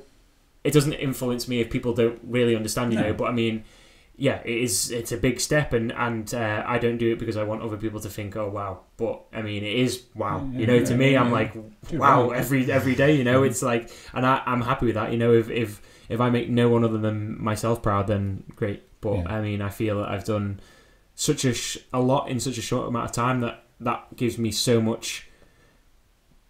It doesn't influence me if people don't really understand, you no. know, but I mean... Yeah, it is, it's a big step, and, and uh, I don't do it because I want other people to think, oh, wow. But, I mean, it is wow. Yeah, you know, yeah, to me, yeah, I'm yeah. like, wow, every every day, you know. It's like, and I, I'm happy with that. You know, if, if, if I make no one other than myself proud, then great. But, yeah. I mean, I feel that I've done such a, sh- a lot in such a short amount of time that that gives me so much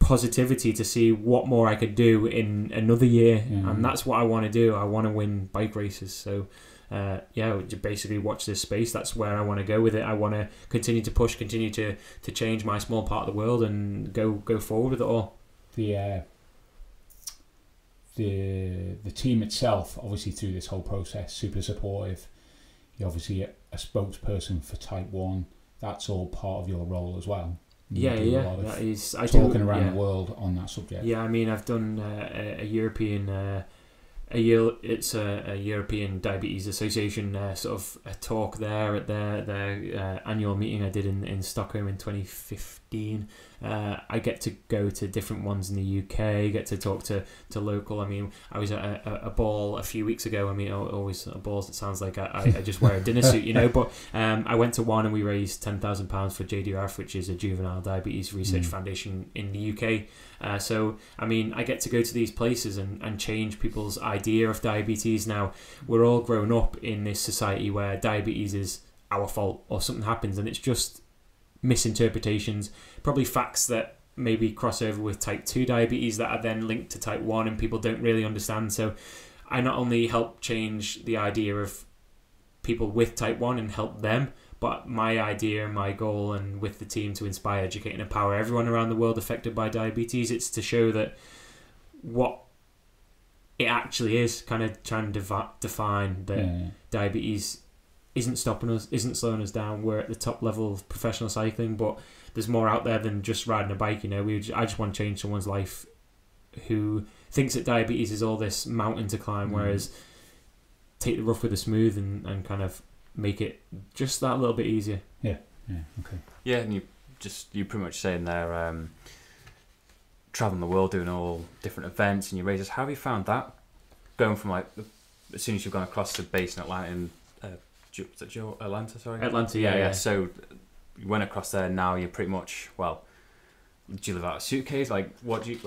positivity to see what more I could do in another year. Yeah. And that's what I want to do. I want to win bike races, so... Uh, yeah, basically watch this space. That's where I want to go with it. I want to continue to push, continue to, to change my small part of the world and go go forward with it all. The uh, the the team itself, obviously through this whole process, super supportive. You're obviously a, a spokesperson for Type One. That's all part of your role as well. You yeah, yeah, that is. I talking do, around yeah. the world on that subject. Yeah, I mean, I've done uh, a, a European. Uh, A year, it's a, a European Diabetes Association uh, sort of a talk there at their their uh, annual meeting I did in, in Stockholm in twenty fifteen. Uh, I get to go to different ones in the U K. Get to talk to, to local. I mean, I was at a, a ball a few weeks ago. I mean, always at balls. It sounds like I, I, I just wear a dinner suit, you know. But um, I went to one and we raised ten thousand pounds for J D R F, which is a Juvenile Diabetes Research mm. Foundation in the U K. Uh, so I mean, I get to go to these places and, and change people's idea of diabetes. Now we're all grown up in this society where diabetes is our fault or something happens, and it's just misinterpretations, probably facts that maybe cross over with type two diabetes that are then linked to type one, and people don't really understand. So I not only help change the idea of people with type one and help them, but my idea, my goal, and with the team to inspire, educate and empower everyone around the world affected by diabetes, it's to show that what it actually is, kind of trying to dev- define that yeah, yeah. diabetes isn't stopping us, isn't slowing us down. We're at the top level of professional cycling, but there's more out there than just riding a bike. You know, we just, I just want to change someone's life who thinks that diabetes is all this mountain to climb, mm. whereas take the rough with the smooth and, and kind of make it just that little bit easier. Yeah, yeah, okay. Yeah, and you just, you're pretty much saying there, um, traveling the world, doing all different events and your races. How have you found that? Going from like, as soon as you've gone across the base in Atlanta, in, uh, is that your Atlanta, sorry? Atlanta, yeah, yeah, yeah. So you went across there, now you're pretty much, well, do you live out of a suitcase? Like, what do you...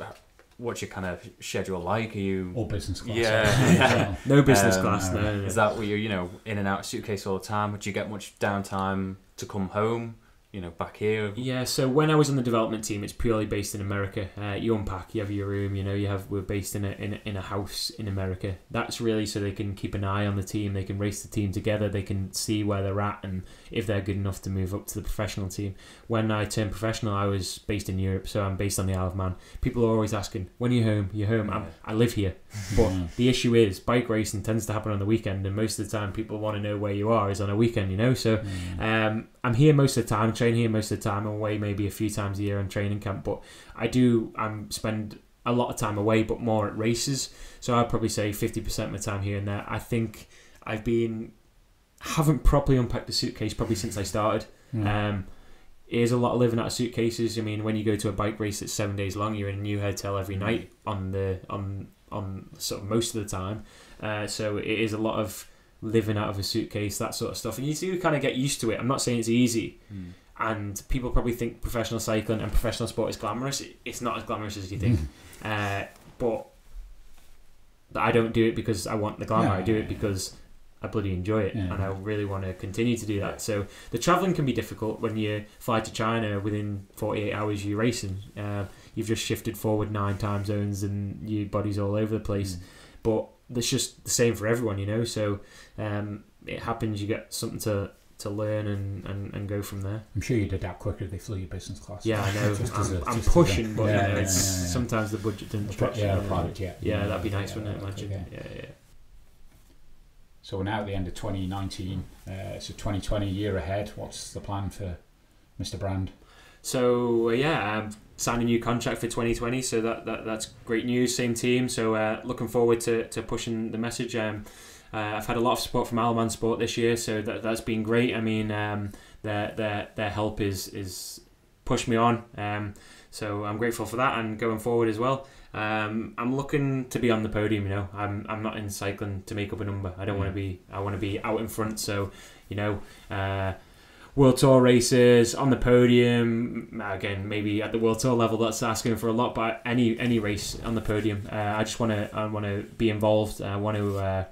What's your kind of schedule like? Are you all business class? Yeah, yeah. No business um, class. No, no, no. Is that where you're, you know, in and out of suitcase all the time? Would you get much downtime to come home? You know, back here. Yeah. So when I was on the development team, it's purely based in America. Uh, you unpack. You have your room. You know, you have. We're based in a in a, in a house in America. That's really so they can keep an eye on the team. They can race the team together. They can see where they're at and if they're good enough to move up to the professional team. When I turned professional, I was based in Europe, so I'm based on the Isle of Man. People are always asking, "When are you home? You're home." I'm, I live here, but the issue is bike racing tends to happen on the weekend, and most of the time people want to know where you are is on a weekend. You know, so um, I'm here most of the time. Train here most of the time, away maybe a few times a year on training camp, but I do I'm spend a lot of time away but more at races, so I'd probably say fifty percent of my time here and there. I think I've been haven't properly unpacked the suitcase probably since I started. Yeah. Um, it is a lot of living out of suitcases. I mean, when you go to a bike race that's seven days long, you're in a new hotel every night on the on on sort of most of the time, uh, so it is a lot of living out of a suitcase, that sort of stuff, and you do kind of get used to it. I'm not saying it's easy. Mm. And people probably think professional cycling and professional sport is glamorous. It's not as glamorous as you think. uh, but I don't do it because I want the glamour. No, I do it because I bloody enjoy it, yeah, and I really want to continue to do that. So the travelling can be difficult when you fly to China, within forty-eight hours you're racing. Uh, you've just shifted forward nine time zones and your body's all over the place. Mm. But that's just the same for everyone, you know. So um, it happens, you get something to... to learn and, and, and go from there. I'm sure you'd adapt quicker if they flew your business class. Yeah, I know. Just I'm, a, I'm pushing, but yeah, you know, yeah, it's yeah, yeah. sometimes the budget didn't stretch. Yeah, a private jet. Yeah, that'd be nice, yeah, wouldn't it? Imagine. Yeah. yeah, yeah. So we're now at the end of twenty nineteen. Uh, so twenty twenty, year ahead. What's the plan for Mister Brand? So uh, yeah, um, signed a new contract for twenty twenty. So that, that that's great news. Same team. So uh, looking forward to to pushing the message. Um, Uh, I've had a lot of support from Alman Sport this year, so that, that's been great. I mean, um, their their their help is is pushed me on, um, so I'm grateful for that and going forward as well. Um, I'm looking to be on the podium. You know, I'm I'm not in cycling to make up a number. I don't yeah. want to be. I want to be out in front. So, you know, uh, World Tour races on the podium again. Maybe at the World Tour level, that's asking for a lot. But any any race on the podium, uh, I just want to I want to be involved. I want to. Uh,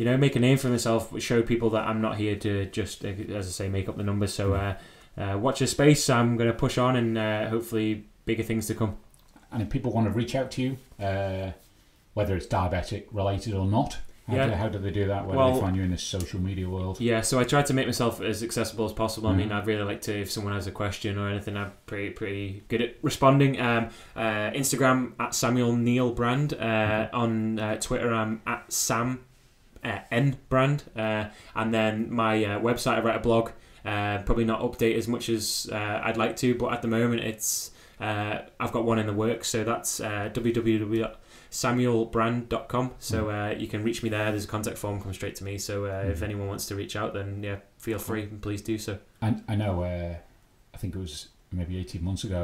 You know, make a name for myself, show people that I'm not here to just, as I say, make up the numbers. So uh, uh, watch your space. I'm going to push on and uh, hopefully bigger things to come. And if people want to reach out to you, uh, whether it's diabetic related or not, how, yeah. do, how do they do that? Where well, do they find you in this social media world? Yeah, so I tried to make myself as accessible as possible. Mm. I mean, I'd really like to, if someone has a question or anything, I'm pretty pretty good at responding. Um, uh, Instagram, at Samuel Neal Brand. Uh, mm. On uh, Twitter, I'm at Sam. Uh, N Brand, uh, and then my uh, website, I write a blog, uh, probably not update as much as uh, I'd like to, but at the moment it's uh, I've got one in the works, so that's uh, w w w dot samuel brand dot com, so uh, you can reach me there. There's a contact form, comes straight to me, so uh, mm-hmm. if anyone wants to reach out, then yeah, feel free and please do so. And I know uh, I think it was maybe eighteen months ago,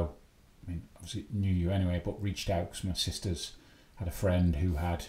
I mean obviously knew you anyway, but reached out because my sisters had a friend who had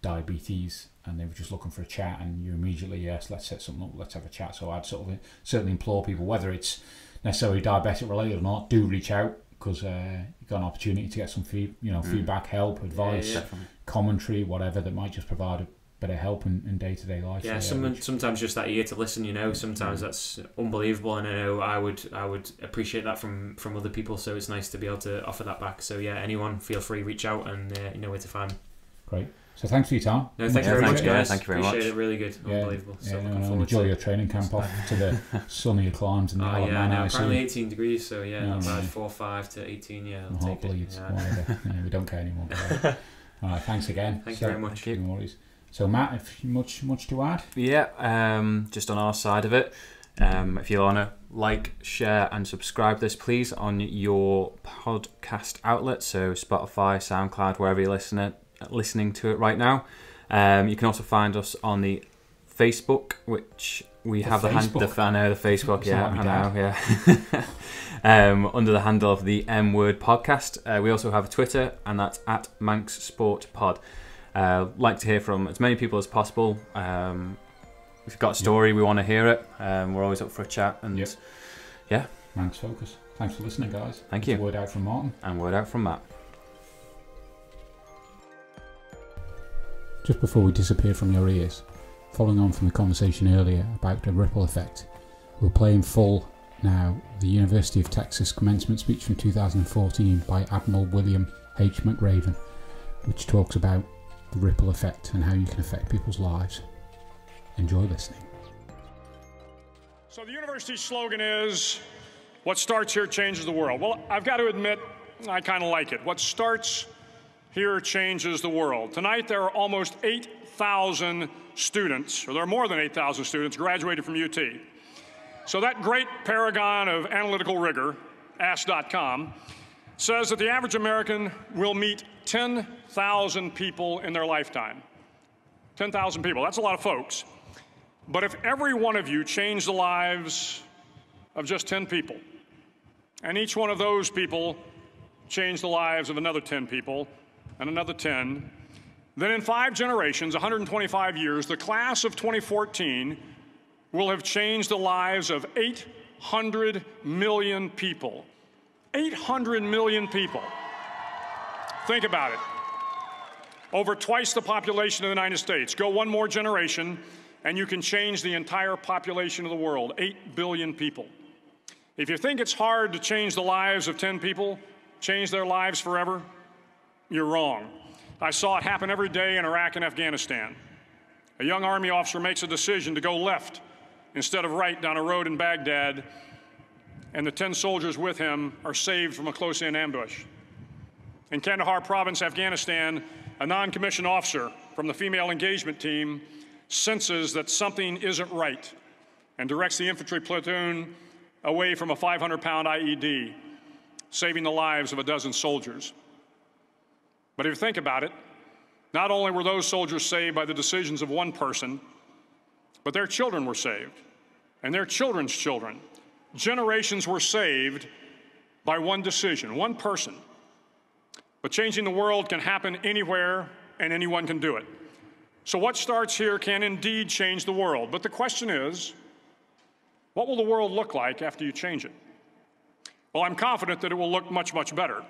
diabetes and they were just looking for a chat, and you immediately, yes, let's set something up, let's have a chat. So I'd sort of certainly implore people, whether it's necessarily diabetic related or not, do reach out, because uh, you've got an opportunity to get some feed, you know, mm. feedback, help, advice, yeah, yeah. commentary, whatever, that might just provide a bit of help in, in day-to-day life. Yeah, some, sometimes just that ear to listen, you know, sometimes that's unbelievable, and I know I would I would appreciate that from, from other people, so it's nice to be able to offer that back. So yeah, anyone, feel free, reach out, and uh, you know where to find me. Great. So thanks for your time. No, thank you very much, guys. Thank you very much. Appreciate it. Really good. Unbelievable. Yeah, so yeah, no, no, enjoy your training camp off to the sunnier climbs and the oh, yeah, no, apparently eighteen degrees, so yeah, no, not bad. four, five to eighteen, yeah, I'll take it. Yeah. Yeah, we don't care anymore. All right, thanks again. Thank so, you very much. No worries. So Matt, if much much to add? Yeah, um, just on our side of it, um, if you want to like, share and subscribe this, please, on your podcast outlet, so Spotify, SoundCloud, wherever you're listening, listening to it right now. Um, you can also find us on the Facebook, which we the have Facebook. the, hand, the I know the Facebook, yeah, I know, yeah. um, under the handle of the M Word Podcast. Uh, we also have a Twitter, and that's at Manx Sport Pod. Uh, like to hear from as many people as possible. Um, if you've got a story, we want to hear it. Um, we're always up for a chat, and yep. yeah, Manx Focus. Thanks for listening, guys. Thank it's you. Word out from Martin and word out from Matt. Just before we disappear from your ears, following on from the conversation earlier about the ripple effect, we'll play in full now the University of Texas commencement speech from two thousand fourteen by Admiral William H. McRaven, which talks about the ripple effect and how you can affect people's lives. Enjoy listening. So the university's slogan is, what starts here changes the world. Well, I've got to admit, I kind of like it. What starts here changes the world. Tonight there are almost eight thousand students, or there are more than eight thousand students, graduated from U T. So that great paragon of analytical rigor, ask dot com, says that the average American will meet ten thousand people in their lifetime. ten thousand people, that's a lot of folks. But if every one of you changed the lives of just ten people, and each one of those people changed the lives of another ten people, and another ten, then in five generations, one hundred twenty-five years, the class of twenty fourteen will have changed the lives of eight hundred million people. eight hundred million people. Think about it. Over twice the population of the United States. Go one more generation, and you can change the entire population of the world, eight billion people. If you think it's hard to change the lives of ten people, change their lives forever, you're wrong. I saw it happen every day in Iraq and Afghanistan. A young army officer makes a decision to go left instead of right down a road in Baghdad, and the ten soldiers with him are saved from a close-in ambush. In Kandahar province, Afghanistan, a non-commissioned officer from the female engagement team senses that something isn't right and directs the infantry platoon away from a five hundred pound I E D, saving the lives of a dozen soldiers. But if you think about it, not only were those soldiers saved by the decisions of one person, but their children were saved, and their children's children. Generations were saved by one decision, one person. But changing the world can happen anywhere, and anyone can do it. So what starts here can indeed change the world. But the question is, what will the world look like after you change it? Well, I'm confident that it will look much, much better.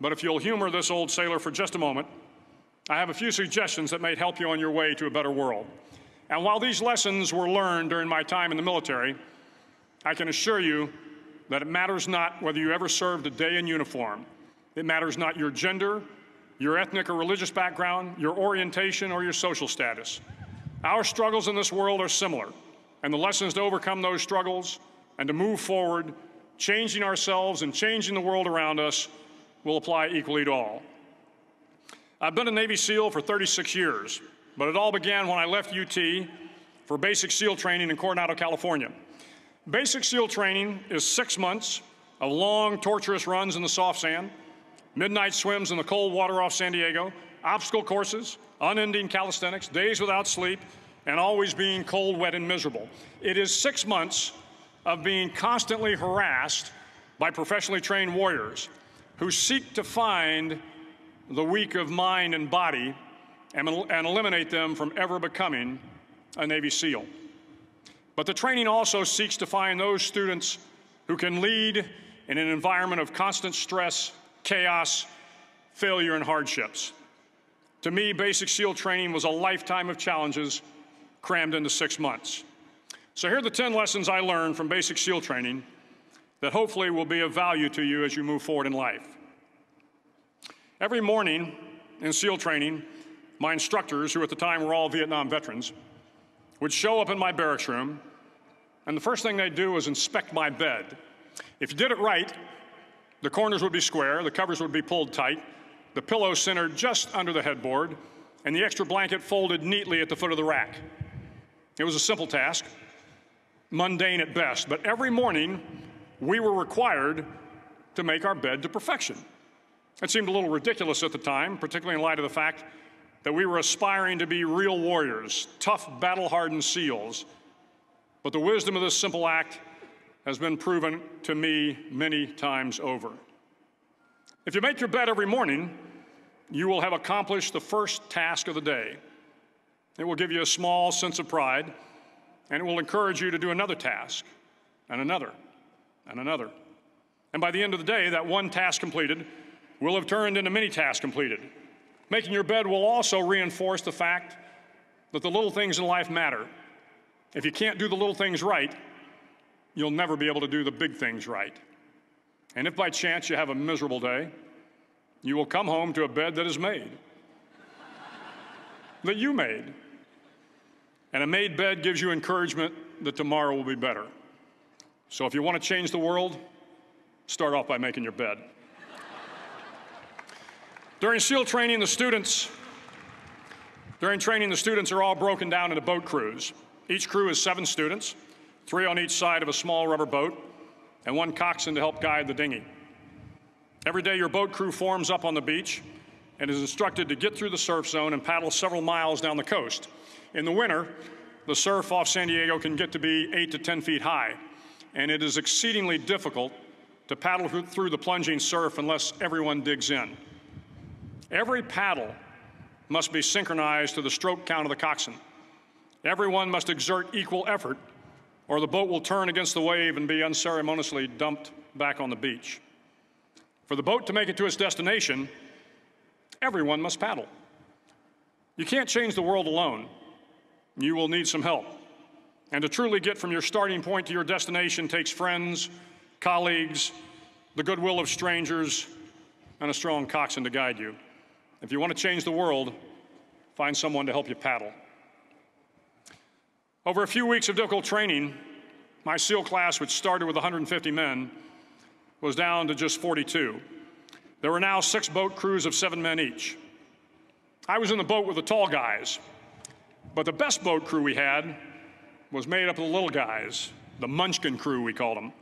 But if you'll humor this old sailor for just a moment, I have a few suggestions that may help you on your way to a better world. And while these lessons were learned during my time in the military, I can assure you that it matters not whether you ever served a day in uniform. It matters not your gender, your ethnic or religious background, your orientation, or your social status. Our struggles in this world are similar, and the lessons to overcome those struggles and to move forward, changing ourselves and changing the world around us, will apply equally to all. I've been a Navy SEAL for thirty-six years, but it all began when I left U T for basic SEAL training in Coronado, California. Basic SEAL training is six months of long, torturous runs in the soft sand, midnight swims in the cold water off San Diego, obstacle courses, unending calisthenics, days without sleep, and always being cold, wet, and miserable. It is six months of being constantly harassed by professionally trained warriors who seek to find the weak of mind and body and, and eliminate them from ever becoming a Navy SEAL. But the training also seeks to find those students who can lead in an environment of constant stress, chaos, failure, and hardships. To me, basic SEAL training was a lifetime of challenges crammed into six months. So here are the ten lessons I learned from basic SEAL training that hopefully will be of value to you as you move forward in life. Every morning in SEAL training, my instructors, who at the time were all Vietnam veterans, would show up in my barracks room, and the first thing they'd do was inspect my bed. If you did it right, the corners would be square, the covers would be pulled tight, the pillow centered just under the headboard, and the extra blanket folded neatly at the foot of the rack. It was a simple task, mundane at best, but every morning we were required to make our bed to perfection. It seemed a little ridiculous at the time, particularly in light of the fact that we were aspiring to be real warriors, tough, battle-hardened SEALs. But the wisdom of this simple act has been proven to me many times over. If you make your bed every morning, you will have accomplished the first task of the day. It will give you a small sense of pride, and it will encourage you to do another task, and another, and another. And by the end of the day, that one task completed will have turned into many tasks completed. Making your bed will also reinforce the fact that the little things in life matter. If you can't do the little things right, you'll never be able to do the big things right. And if by chance you have a miserable day, you will come home to a bed that is made, that you made. And a made bed gives you encouragement that tomorrow will be better. So if you want to change the world, start off by making your bed. During SEAL training, the students, during training, the students are all broken down into boat crews. Each crew is seven students, three on each side of a small rubber boat, and one coxswain to help guide the dinghy. Every day, your boat crew forms up on the beach and is instructed to get through the surf zone and paddle several miles down the coast. In the winter, the surf off San Diego can get to be eight to ten feet high, and it is exceedingly difficult to paddle through the plunging surf unless everyone digs in. Every paddle must be synchronized to the stroke count of the coxswain. Everyone must exert equal effort, or the boat will turn against the wave and be unceremoniously dumped back on the beach. For the boat to make it to its destination, everyone must paddle. You can't change the world alone. You will need some help. And to truly get from your starting point to your destination takes friends, colleagues, the goodwill of strangers, and a strong coxswain to guide you. If you want to change the world, find someone to help you paddle. Over a few weeks of difficult training, my SEAL class, which started with one hundred fifty men, was down to just forty-two. There were now six boat crews of seven men each. I was in the boat with the tall guys, but the best boat crew we had was made up of the little guys, the munchkin crew, we called them.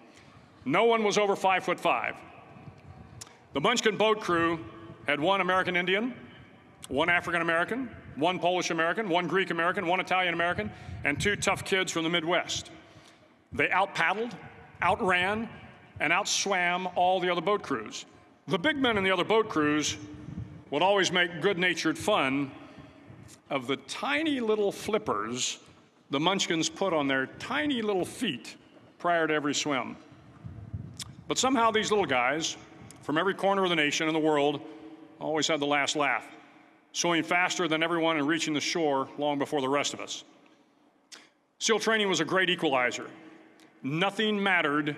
No one was over five foot five. The munchkin boat crew had one American Indian, one African American, one Polish American, one Greek American, one Italian American, and two tough kids from the Midwest. They out-paddled, outran, and outswam all the other boat crews. The big men in the other boat crews would always make good-natured fun of the tiny little flippers the munchkins put on their tiny little feet prior to every swim. But somehow these little guys from every corner of the nation and the world always had the last laugh, swimming faster than everyone and reaching the shore long before the rest of us. SEAL training was a great equalizer. Nothing mattered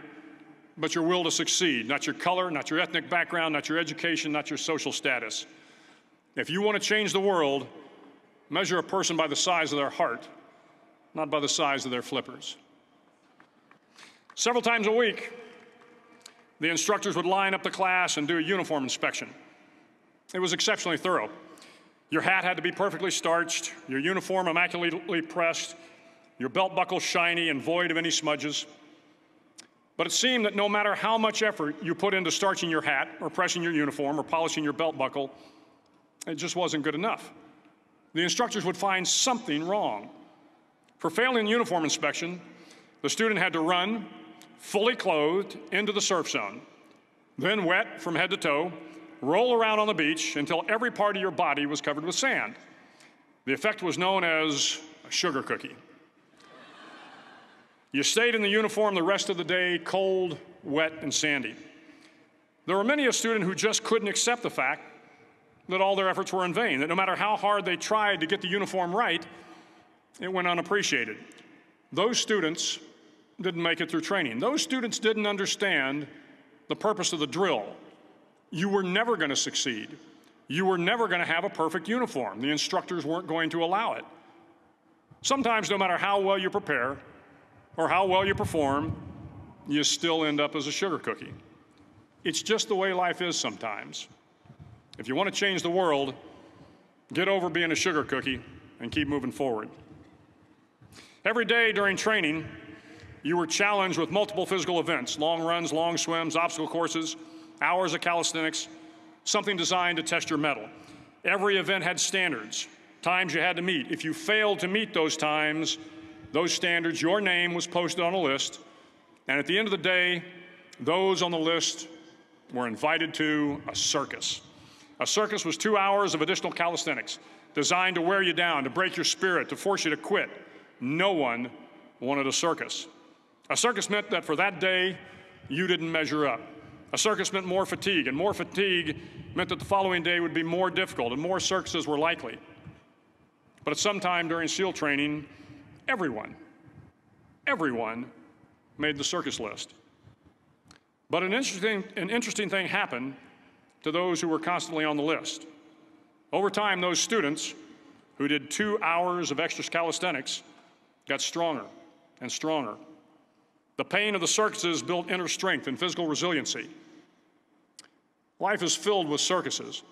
but your will to succeed, not your color, not your ethnic background, not your education, not your social status. If you want to change the world, measure a person by the size of their heart, not by the size of their flippers. Several times a week, the instructors would line up the class and do a uniform inspection. It was exceptionally thorough. Your hat had to be perfectly starched, your uniform immaculately pressed, your belt buckle shiny and void of any smudges. But it seemed that no matter how much effort you put into starching your hat or pressing your uniform or polishing your belt buckle, it just wasn't good enough. The instructors would find something wrong. For failing the uniform inspection, the student had to run, fully clothed, into the surf zone, then wet from head to toe, roll around on the beach until every part of your body was covered with sand. The effect was known as a sugar cookie. You stayed in the uniform the rest of the day, cold, wet, and sandy. There were many a student who just couldn't accept the fact that all their efforts were in vain, that no matter how hard they tried to get the uniform right, it went unappreciated. Those students didn't make it through training. Those students didn't understand the purpose of the drill. You were never going to succeed. You were never going to have a perfect uniform. The instructors weren't going to allow it. Sometimes, no matter how well you prepare, or how well you perform, you still end up as a sugar cookie. It's just the way life is sometimes. If you want to change the world, Get over being a sugar cookie and keep moving forward. Every day during training, you were challenged with multiple physical events, long runs, long swims, obstacle courses, hours of calisthenics, something designed to test your mettle. Every event had standards, times you had to meet. If you failed to meet those times, those standards, your name was posted on a list, and at the end of the day, those on the list were invited to a circus. A circus was two hours of additional calisthenics, designed to wear you down, to break your spirit, to force you to quit. No one wanted a circus. A circus meant that for that day, you didn't measure up. A circus meant more fatigue, and more fatigue meant that the following day would be more difficult, and more circuses were likely. But at some time during SEAL training, everyone, everyone made the circus list. But an interesting, an interesting thing happened to those who were constantly on the list. Over time, those students who did two hours of extra calisthenics got stronger and stronger. The pain of the circuses built inner strength and physical resiliency. Life is filled with circuses.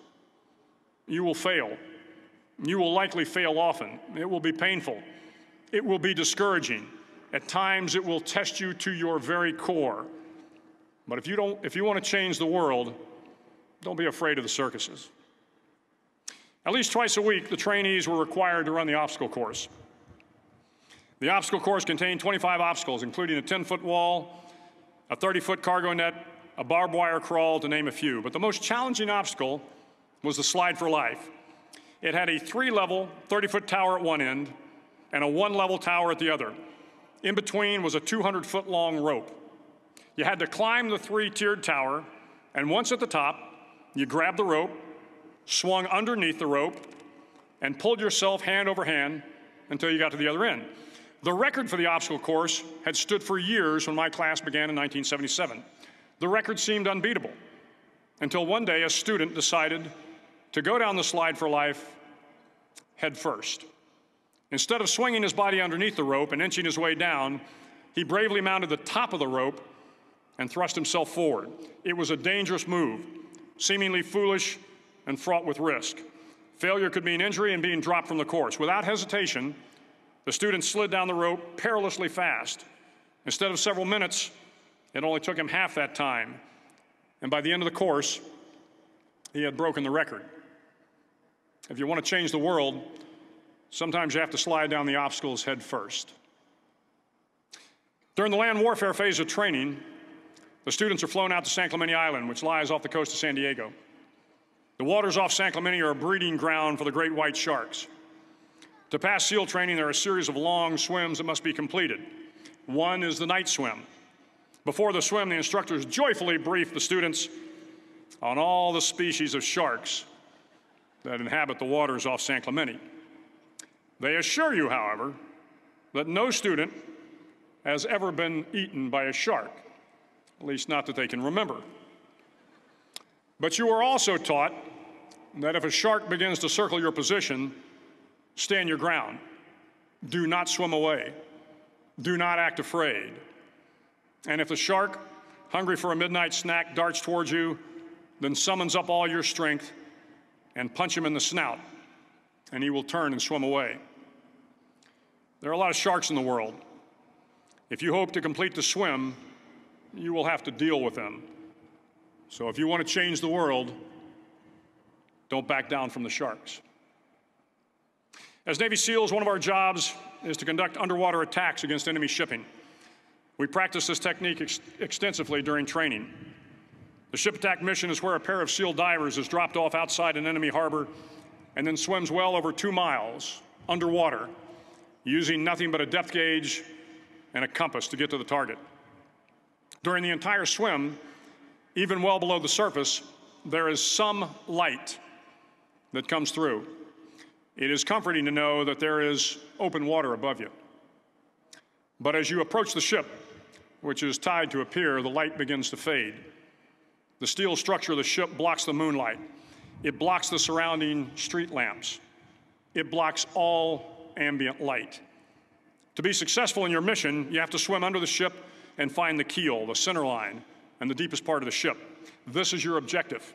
You will fail. You will likely fail often. It will be painful. It will be discouraging. At times, it will test you to your very core. But if you don't, if you want to change the world, don't be afraid of the circuses. At least twice a week, the trainees were required to run the obstacle course. The obstacle course contained twenty-five obstacles, including a ten-foot wall, a thirty-foot cargo net, a barbed wire crawl, to name a few. But the most challenging obstacle was the slide for life. It had a three-level, thirty-foot tower at one end and a one-level tower at the other. In between was a two hundred-foot-long rope. You had to climb the three-tiered tower, and once at the top, you grabbed the rope, swung underneath the rope, and pulled yourself hand over hand until you got to the other end. The record for the obstacle course had stood for years when my class began in nineteen seventy-seven. The record seemed unbeatable until one day a student decided to go down the slide for life head first. Instead of swinging his body underneath the rope and inching his way down, he bravely mounted the top of the rope and thrust himself forward. It was a dangerous move, seemingly foolish and fraught with risk. Failure could mean injury and being dropped from the course. Without hesitation, the student slid down the rope perilously fast. Instead of several minutes, it only took him half that time. And by the end of the course, he had broken the record. If you want to change the world, sometimes you have to slide down the obstacles head first. During the land warfare phase of training, the students are flown out to San Clemente Island, which lies off the coast of San Diego. The waters off San Clemente are a breeding ground for the great white sharks. To pass SEAL training, there are a series of long swims that must be completed. One is the night swim. Before the swim, the instructors joyfully brief the students on all the species of sharks that inhabit the waters off San Clemente. They assure you, however, that no student has ever been eaten by a shark, at least not that they can remember. But you are also taught that if a shark begins to circle your position, stand your ground. Do not swim away. Do not act afraid. And if the shark, hungry for a midnight snack, darts towards you, then summons up all your strength and punch him in the snout, and he will turn and swim away. There are a lot of sharks in the world. If you hope to complete the swim, you will have to deal with them. So if you want to change the world, don't back down from the sharks. As Navy SEALs, one of our jobs is to conduct underwater attacks against enemy shipping. We practice this technique ex extensively during training. The ship attack mission is where a pair of SEAL divers is dropped off outside an enemy harbor and then swims well over two miles underwater, using nothing but a depth gauge and a compass to get to the target. During the entire swim, even well below the surface, there is some light that comes through. It is comforting to know that there is open water above you. But as you approach the ship, which is tied to a pier, the light begins to fade. The steel structure of the ship blocks the moonlight. It blocks the surrounding street lamps. It blocks all ambient light. To be successful in your mission, you have to swim under the ship and find the keel, the center line, and the deepest part of the ship. This is your objective.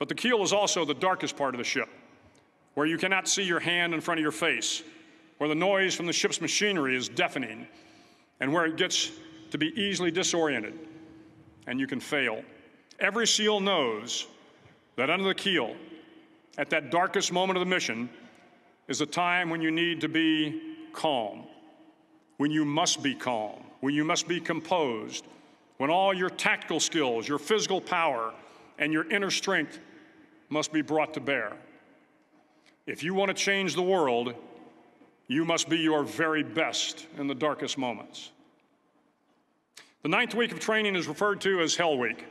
But the keel is also the darkest part of the ship, where you cannot see your hand in front of your face, where the noise from the ship's machinery is deafening, and where it gets to be easily disoriented, and you can fail. Every SEAL knows that under the keel, at that darkest moment of the mission, is the time when you need to be calm, when you must be calm, when you must be composed, when all your tactical skills, your physical power, and your inner strength must be brought to bear. If you want to change the world, you must be your very best in the darkest moments. The ninth week of training is referred to as Hell Week.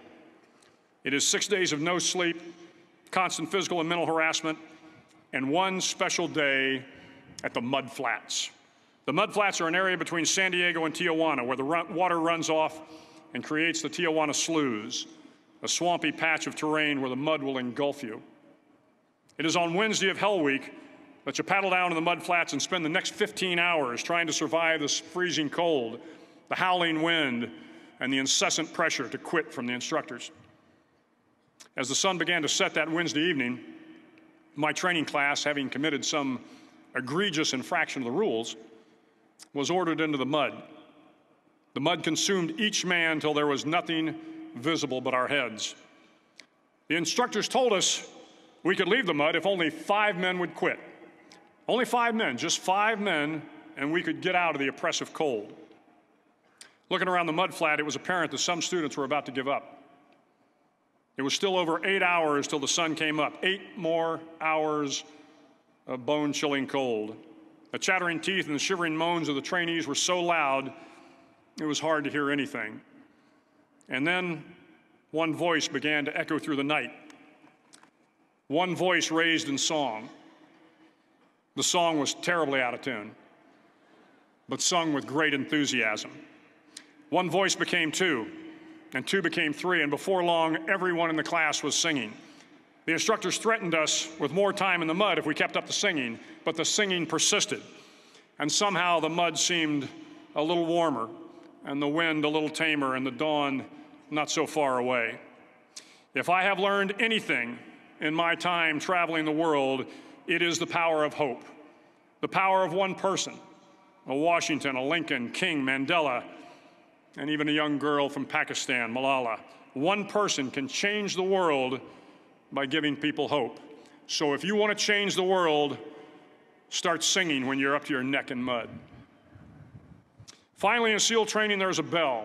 It is six days of no sleep, constant physical and mental harassment, and one special day at the mud flats. The mud flats are an area between San Diego and Tijuana where the run- water runs off and creates the Tijuana sloughs, a swampy patch of terrain where the mud will engulf you. It is on Wednesday of Hell Week that you paddle down to the mud flats and spend the next fifteen hours trying to survive this freezing cold, the howling wind, and the incessant pressure to quit from the instructors. As the sun began to set that Wednesday evening, my training class, having committed some egregious infraction of the rules, was ordered into the mud. The mud consumed each man till there was nothing visible but our heads. The instructors told us we could leave the mud if only five men would quit. Only five men, just five men, and we could get out of the oppressive cold. Looking around the mud flat, it was apparent that some students were about to give up. It was still over eight hours till the sun came up, eight more hours of bone-chilling cold. The chattering teeth and the shivering moans of the trainees were so loud, it was hard to hear anything. And then one voice began to echo through the night. One voice raised in song. The song was terribly out of tune, but sung with great enthusiasm. One voice became two, and two became three, and before long, everyone in the class was singing. The instructors threatened us with more time in the mud if we kept up the singing, but the singing persisted, and somehow the mud seemed a little warmer, and the wind a little tamer, and the dawn not so far away. If I have learned anything in my time traveling the world, it is the power of hope, the power of one person, a Washington, a Lincoln, King, Mandela, and even a young girl from Pakistan, Malala. One person can change the world by giving people hope. So if you want to change the world, start singing when you're up to your neck in mud. Finally, in SEAL training, there's a bell,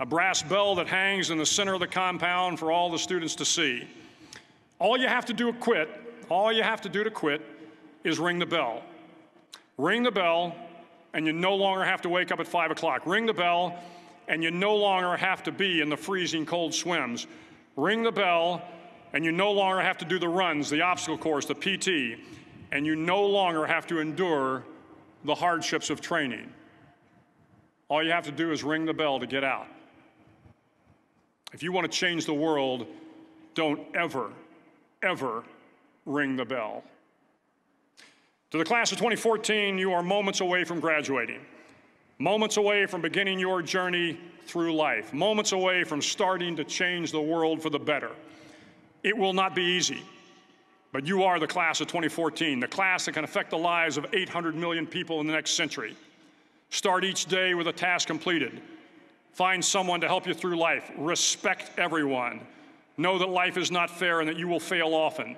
a brass bell that hangs in the center of the compound for all the students to see. All you have to do to quit, all you have to do to quit is ring the bell. Ring the bell, and you no longer have to wake up at five o'clock. Ring the bell, and you no longer have to be in the freezing cold swims. Ring the bell, and you no longer have to do the runs, the obstacle course, the P T, and you no longer have to endure the hardships of training. All you have to do is ring the bell to get out. If you want to change the world, don't ever, ever ring the bell. To the class of twenty fourteen, you are moments away from graduating, moments away from beginning your journey through life, moments away from starting to change the world for the better. It will not be easy, but you are the class of twenty fourteen, the class that can affect the lives of eight hundred million people in the next century. Start each day with a task completed. Find someone to help you through life. Respect everyone. Know that life is not fair and that you will fail often.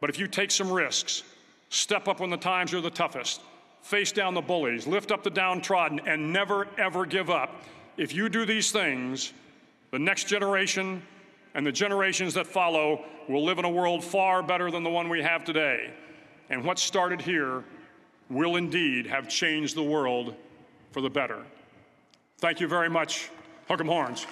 But if you take some risks, step up when the times are the toughest, face down the bullies, lift up the downtrodden, and never, ever give up. If you do these things, the next generation and the generations that follow will live in a world far better than the one we have today. And what started here will indeed have changed the world for the better. Thank you very much. Hook 'em horns.